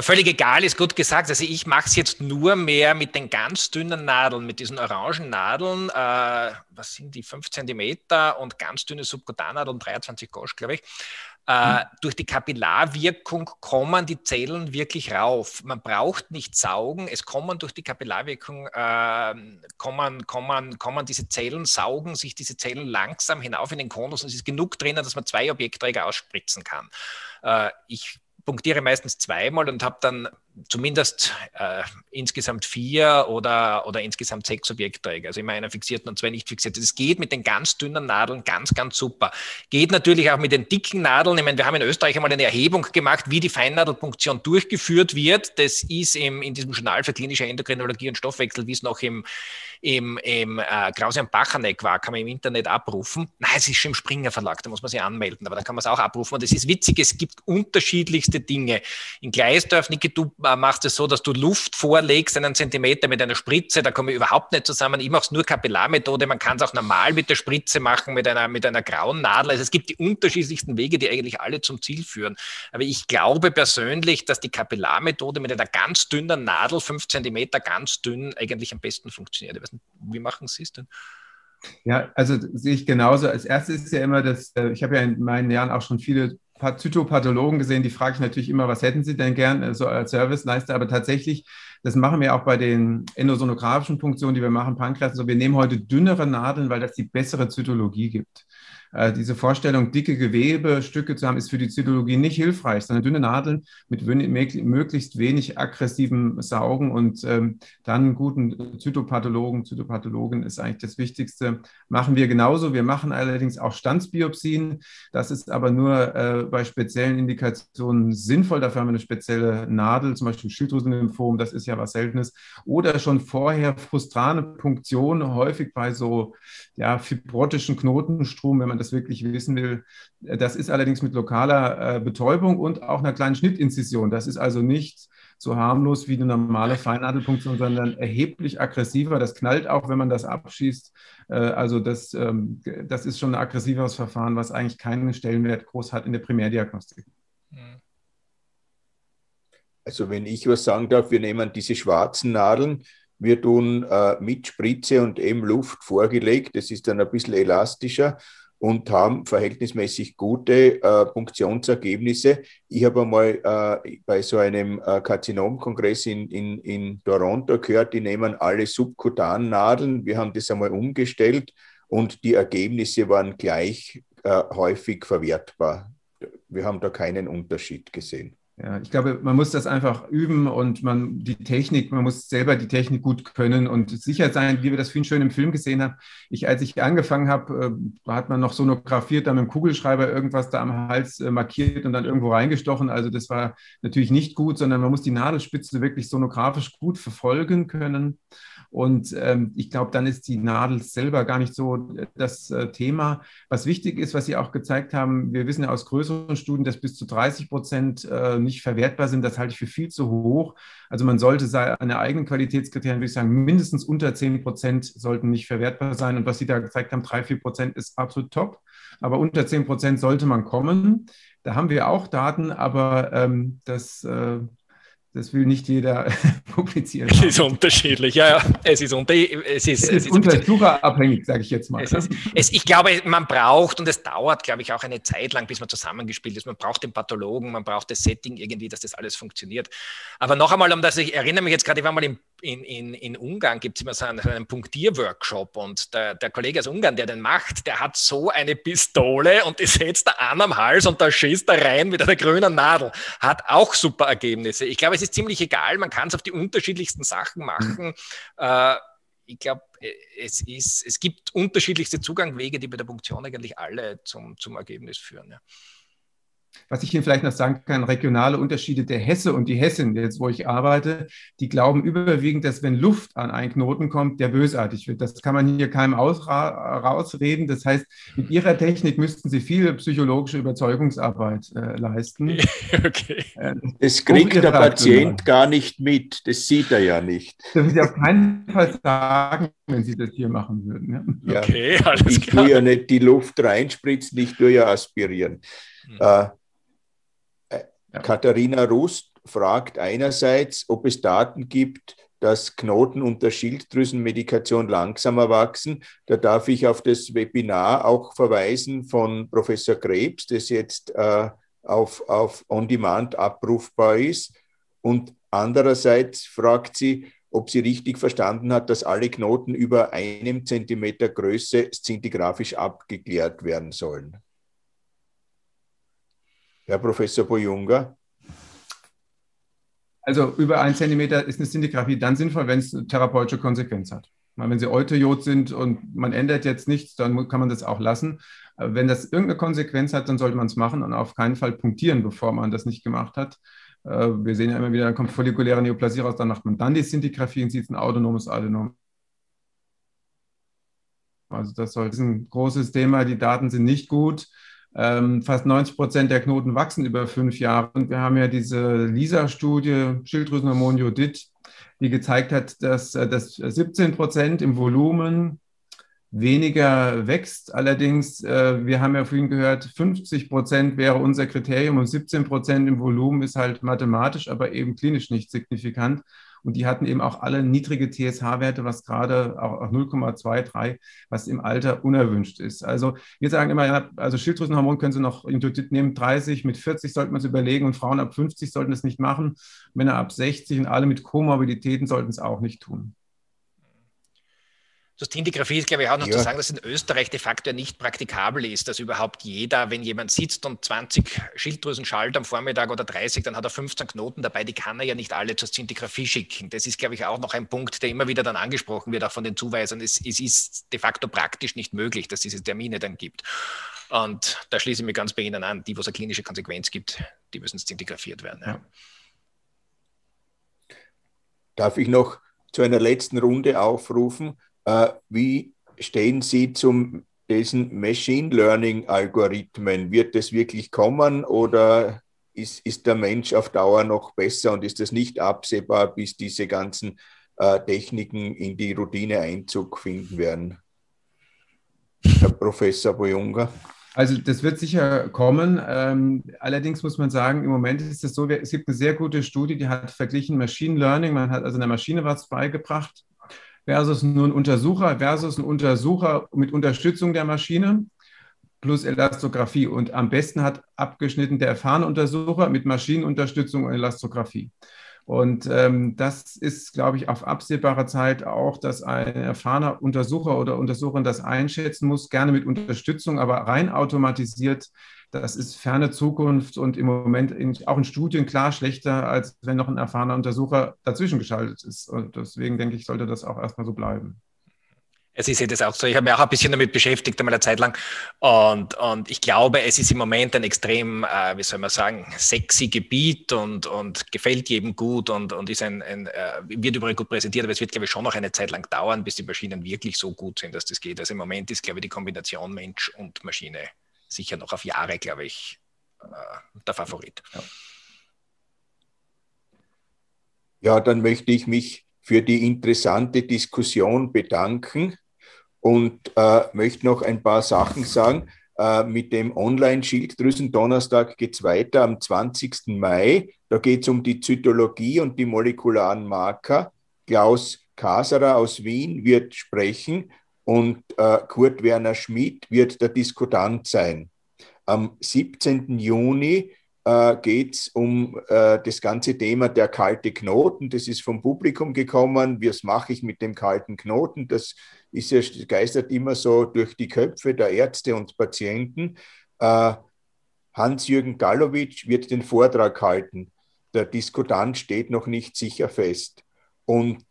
völlig egal ist gut gesagt. Also ich mache es jetzt nur mehr mit den ganz dünnen Nadeln, mit diesen orangen Nadeln, was sind die, 5 cm und ganz dünne Subkutannadeln, 23 Gauge, glaube ich. Durch die Kapillarwirkung kommen die Zellen wirklich rauf. Man braucht nicht saugen, es kommen durch die Kapillarwirkung, kommen diese Zellen, saugen sich diese Zellen langsam hinauf in den Konus und es ist genug drinnen, dass man 2 Objektträger ausspritzen kann. Ich punktiere meistens zweimal und habe dann zumindest insgesamt 4 oder insgesamt 6 Objektträger. Also immer einer fixiert und 2 nicht fixiert. Das geht mit den ganz dünnen Nadeln ganz, ganz super. Geht natürlich auch mit den dicken Nadeln. Ich meine, wir haben in Österreich einmal eine Erhebung gemacht, wie die Feinnadelpunktion durchgeführt wird. Das ist in diesem Journal für klinische Endokrinologie und Stoffwechsel, wie es noch im Krause-Bachanek war, kann man im Internet abrufen. Nein, es ist schon im Springer Verlag, da muss man sich anmelden, aber da kann man es auch abrufen. Und es ist witzig, es gibt unterschiedlichste Dinge. In Gleisdorf, Niki, du machst es so, dass du Luft vorlegst, einen Zentimeter mit einer Spritze, da komme ich überhaupt nicht zusammen. Ich mache es nur Kapillarmethode, man kann es auch normal mit der Spritze machen, mit einer grauen Nadel. Also es gibt die unterschiedlichsten Wege, die eigentlich alle zum Ziel führen. Aber ich glaube persönlich, dass die Kapillarmethode mit einer ganz dünnen Nadel, 5 Zentimeter ganz dünn, eigentlich am besten funktioniert. Wie machen Sie es denn? Ja, also sehe ich genauso. Als erstes ist ja immer das, ich habe ja in meinen Jahren auch schon viele Zytopathologen gesehen, die frage ich natürlich immer, was hätten Sie denn gern, so als Serviceleister, aber tatsächlich, das machen wir auch bei den endosonografischen Punktionen, die wir machen, Pankreas, so, wir nehmen heute dünnere Nadeln, weil das die bessere Zytologie gibt. Diese Vorstellung, dicke Gewebestücke zu haben, ist für die Zytologie nicht hilfreich, sondern dünne Nadeln mit möglichst wenig aggressivem Saugen und dann guten Zytopathologen ist eigentlich das Wichtigste. Machen wir genauso. Wir machen allerdings auch Stanzbiopsien. Das ist aber nur bei speziellen Indikationen sinnvoll. Dafür haben wir eine spezielle Nadel, zum Beispiel Schilddrüsenlymphom. Das ist ja was Seltenes. Oder schon vorher frustrane Punktionen, häufig bei so ja, fibrotischen Knotenstrom, wenn man das wirklich wissen will. Das ist allerdings mit lokaler Betäubung und auch einer kleinen Schnittinzision. Das ist also nicht so harmlos wie eine normale Feinnadelpunktion, sondern erheblich aggressiver. Das knallt auch, wenn man das abschießt. Also das ist schon ein aggressiveres Verfahren, was eigentlich keinen Stellenwert groß hat in der Primärdiagnostik. Also wenn ich was sagen darf, wir nehmen diese schwarzen Nadeln. Wir tun mit Spritze und Luft vorgelegt, das ist dann ein bisschen elastischer und haben verhältnismäßig gute Punktionsergebnisse. Ich habe einmal bei so einem Karzinomkongress in Toronto gehört, die nehmen alle Subkutannadeln. Wir haben das einmal umgestellt und die Ergebnisse waren gleich häufig verwertbar. Wir haben da keinen Unterschied gesehen. Ja, ich glaube, man muss das einfach üben und man muss selber die Technik gut können und sicher sein, wie wir das vorhin schön im Film gesehen haben. Als ich angefangen habe, hat man noch sonografiert, dann mit dem Kugelschreiber irgendwas da am Hals markiert und dann irgendwo reingestochen. Also das war natürlich nicht gut, sondern man muss die Nadelspitze wirklich sonografisch gut verfolgen können. Und ich glaube, dann ist die Nadel selber gar nicht so das Thema. Was wichtig ist, was Sie auch gezeigt haben, wir wissen ja aus größeren Studien, dass bis zu 30% nicht verwertbar sind. Das halte ich für viel zu hoch. Also man sollte seine eigenen Qualitätskriterien, würde ich sagen, mindestens unter 10% sollten nicht verwertbar sein. Und was Sie da gezeigt haben, 3–4% ist absolut top. Aber unter 10% sollte man kommen. Da haben wir auch Daten, aber das will nicht jeder publizieren. Es ist unterschiedlich, ja. Es ist untersucherabhängig, sage ich jetzt mal. Ich glaube, man braucht, und es dauert, glaube ich, auch eine Zeit lang, bis man zusammengespielt ist. Man braucht den Pathologen, man braucht das Setting irgendwie, dass das alles funktioniert. Aber noch einmal, ich erinnere mich jetzt gerade, ich war mal im in Ungarn gibt es immer so einen Punktierworkshop und der Kollege aus Ungarn, der den macht, der hat so eine Pistole und die setzt da an am Hals und da schießt er rein mit einer grünen Nadel. Hat auch super Ergebnisse. Ich glaube, es ist ziemlich egal, man kann es auf die unterschiedlichsten Sachen machen. Ich glaube, es gibt unterschiedlichste Zugangwege, die bei der Punktion eigentlich alle zum Ergebnis führen. Ja. Was ich hier vielleicht noch sagen kann, regionale Unterschiede der Hesse und die Hessin, jetzt wo ich arbeite, die glauben überwiegend, dass wenn Luft an einen Knoten kommt, der bösartig wird. Das kann man hier keinem rausreden. Das heißt, mit ihrer Technik müssten sie viel psychologische Überzeugungsarbeit leisten. Okay. Das kriegt der Patient gar nicht mit. Das sieht er ja nicht. Das würde ich auf keinen Fall sagen, wenn sie das hier machen würden. Ja. Okay, alles klar. Ich tue ja nicht die Luft reinspritzen, ich tue ja aspirieren. Hm. Katharina Rust fragt einerseits, ob es Daten gibt, dass Knoten unter Schilddrüsenmedikation langsamer wachsen. Da darf ich auf das Webinar auch verweisen von Professor Krebs, das jetzt auf On-Demand abrufbar ist. Und andererseits fragt sie, ob sie richtig verstanden hat, dass alle Knoten über 1 Zentimeter Größe szintigraphisch abgeklärt werden sollen. Herr Professor Bojunga. Also über 1 Zentimeter ist eine Szintigraphie dann sinnvoll, wenn es eine therapeutische Konsequenz hat. Wenn Sie Euteriot sind und man ändert jetzt nichts, dann kann man das auch lassen. Aber wenn das irgendeine Konsequenz hat, dann sollte man es machen und auf keinen Fall punktieren, bevor man das nicht gemacht hat. Wir sehen ja immer wieder, dann kommt follikuläre Neoplasie raus, dann macht man dann die Szintigraphie und sieht ein autonomes Adenom. Also das ist ein großes Thema, die Daten sind nicht gut. Fast 90% der Knoten wachsen über 5 Jahre. Und wir haben ja diese LISA-Studie, Schilddrüsenhormon Jodid, die gezeigt hat, dass 17% im Volumen weniger wächst. Allerdings, wir haben ja vorhin gehört, 50% wäre unser Kriterium und 17% im Volumen ist halt mathematisch, aber eben klinisch nicht signifikant. Und die hatten eben auch alle niedrige TSH-Werte, was gerade auch 0,23, was im Alter unerwünscht ist. Also wir sagen immer, ja, also Schilddrüsenhormon können Sie noch in Jodid nehmen, 30, mit 40 sollten wir es überlegen und Frauen ab 50 sollten es nicht machen, Männer ab 60 und alle mit Komorbiditäten sollten es auch nicht tun. Das Szintigraphie ist, glaube ich, auch noch zu sagen, dass in Österreich de facto nicht praktikabel ist, dass überhaupt jeder, wenn jemand sitzt und 20 Schilddrüsen schallt am Vormittag oder 30, dann hat er 15 Knoten dabei, die kann er ja nicht alle zur Szintigraphie schicken. Das ist, glaube ich, auch noch ein Punkt, der immer wieder dann angesprochen wird, auch von den Zuweisern. Es ist de facto praktisch nicht möglich, dass es diese Termine dann gibt. Und da schließe ich mich ganz bei Ihnen an, die, wo es eine klinische Konsequenz gibt, die müssen szintigrafiert werden. Ja. Darf ich noch zu einer letzten Runde aufrufen? Wie stehen Sie zu diesen Machine Learning Algorithmen? Wird das wirklich kommen oder ist der Mensch auf Dauer noch besser und ist das nicht absehbar, bis diese ganzen Techniken in die Routine Einzug finden werden? Herr Professor Bojunga. Also das wird sicher kommen. Allerdings muss man sagen, im Moment ist es so, es gibt eine sehr gute Studie, die hat verglichen Machine Learning, man hat also einer Maschine was beigebracht, versus nur ein Untersucher, versus ein Untersucher mit Unterstützung der Maschine plus Elastografie. Und am besten hat abgeschnitten der erfahrene Untersucher mit Maschinenunterstützung und Elastografie. Und das ist, glaube ich, auf absehbare Zeit auch, dass ein erfahrener Untersucher oder Untersucherin das einschätzen muss, gerne mit Unterstützung, aber rein automatisiert. Das ist ferne Zukunft und im Moment auch in Studien klar schlechter, als wenn noch ein erfahrener Untersucher dazwischen geschaltet ist. Und deswegen denke ich, sollte das auch erstmal so bleiben. Also ich sehe das auch so. Ich habe mich auch ein bisschen damit beschäftigt, einmal eine Zeit lang. Und ich glaube, es ist im Moment ein extrem, wie soll man sagen, sexy Gebiet und gefällt jedem gut und ist wird überall gut präsentiert. Aber es wird, glaube ich, schon noch eine Zeit lang dauern, bis die Maschinen wirklich so gut sind, dass das geht. Also im Moment ist, glaube ich, die Kombination Mensch und Maschine sicher noch auf Jahre, glaube ich, der Favorit. Ja, dann möchte ich mich für die interessante Diskussion bedanken und möchte noch ein paar Sachen sagen. Mit dem Online-Schilddrüsen-Donnerstag geht es weiter am 20. Mai. Da geht es um die Zytologie und die molekularen Marker. Klaus Kaserer aus Wien wird sprechen. Und Kurt Werner Schmidt wird der Diskutant sein. Am 17. Juni geht es um das ganze Thema der kalte Knoten. Das ist vom Publikum gekommen. Was mache ich mit dem kalten Knoten? Das ist ja, geistert immer so durch die Köpfe der Ärzte und Patienten. Hans-Jürgen Gallowitsch wird den Vortrag halten. Der Diskutant steht noch nicht sicher fest. Und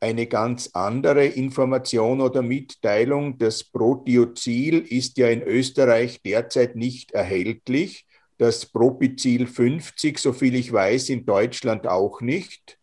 eine ganz andere Information oder Mitteilung, das Proteozil ist ja in Österreich derzeit nicht erhältlich. Das Propizil 50, soviel ich weiß, in Deutschland auch nicht.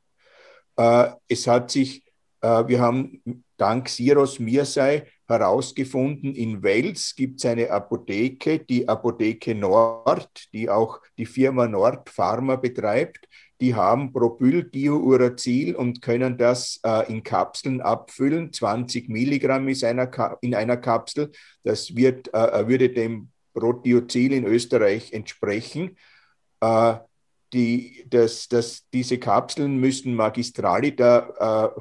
Es hat sich, wir haben dank Siros Mirsei herausgefunden, in Wels gibt es eine Apotheke, die Apotheke Nord, die auch die Firma Nord Pharma betreibt. Die haben Propyldiuracil und können das in Kapseln abfüllen. 20 Milligramm ist in einer Kapsel. Das wird, würde dem Proteozil in Österreich entsprechen. Diese Kapseln müssen magistraliter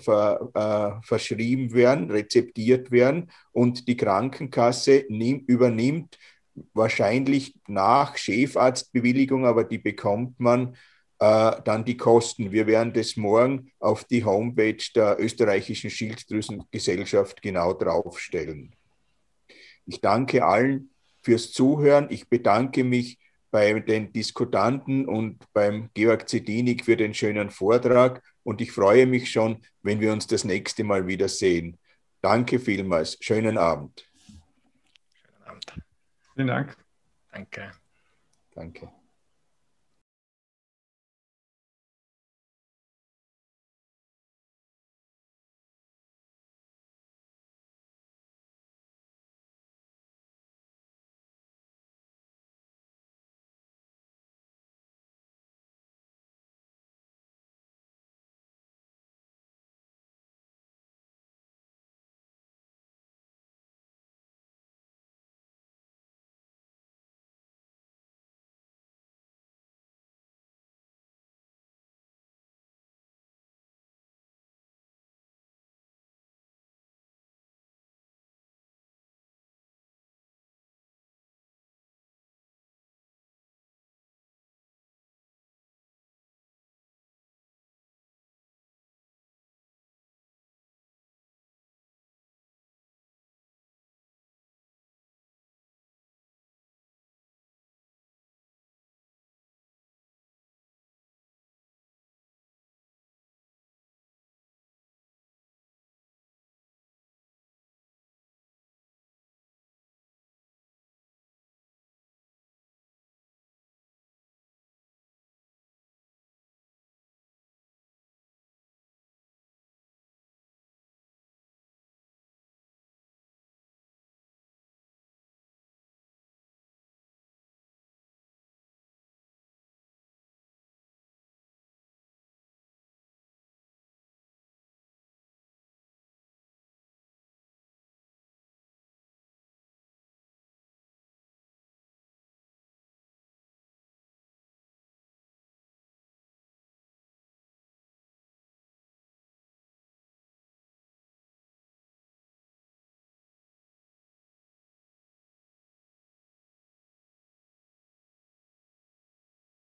verschrieben werden, rezeptiert werden, und die Krankenkasse übernimmt wahrscheinlich nach Chefarztbewilligung, aber die bekommt man, dann die Kosten. Wir werden das morgen auf die Homepage der Österreichischen Schilddrüsengesellschaft genau draufstellen. Ich danke allen fürs Zuhören. Ich bedanke mich bei den Diskutanten und beim Georg Zettinig für den schönen Vortrag, und ich freue mich schon, wenn wir uns das nächste Mal wiedersehen. Danke vielmals. Schönen Abend. Schönen Abend. Vielen Dank. Danke. Danke.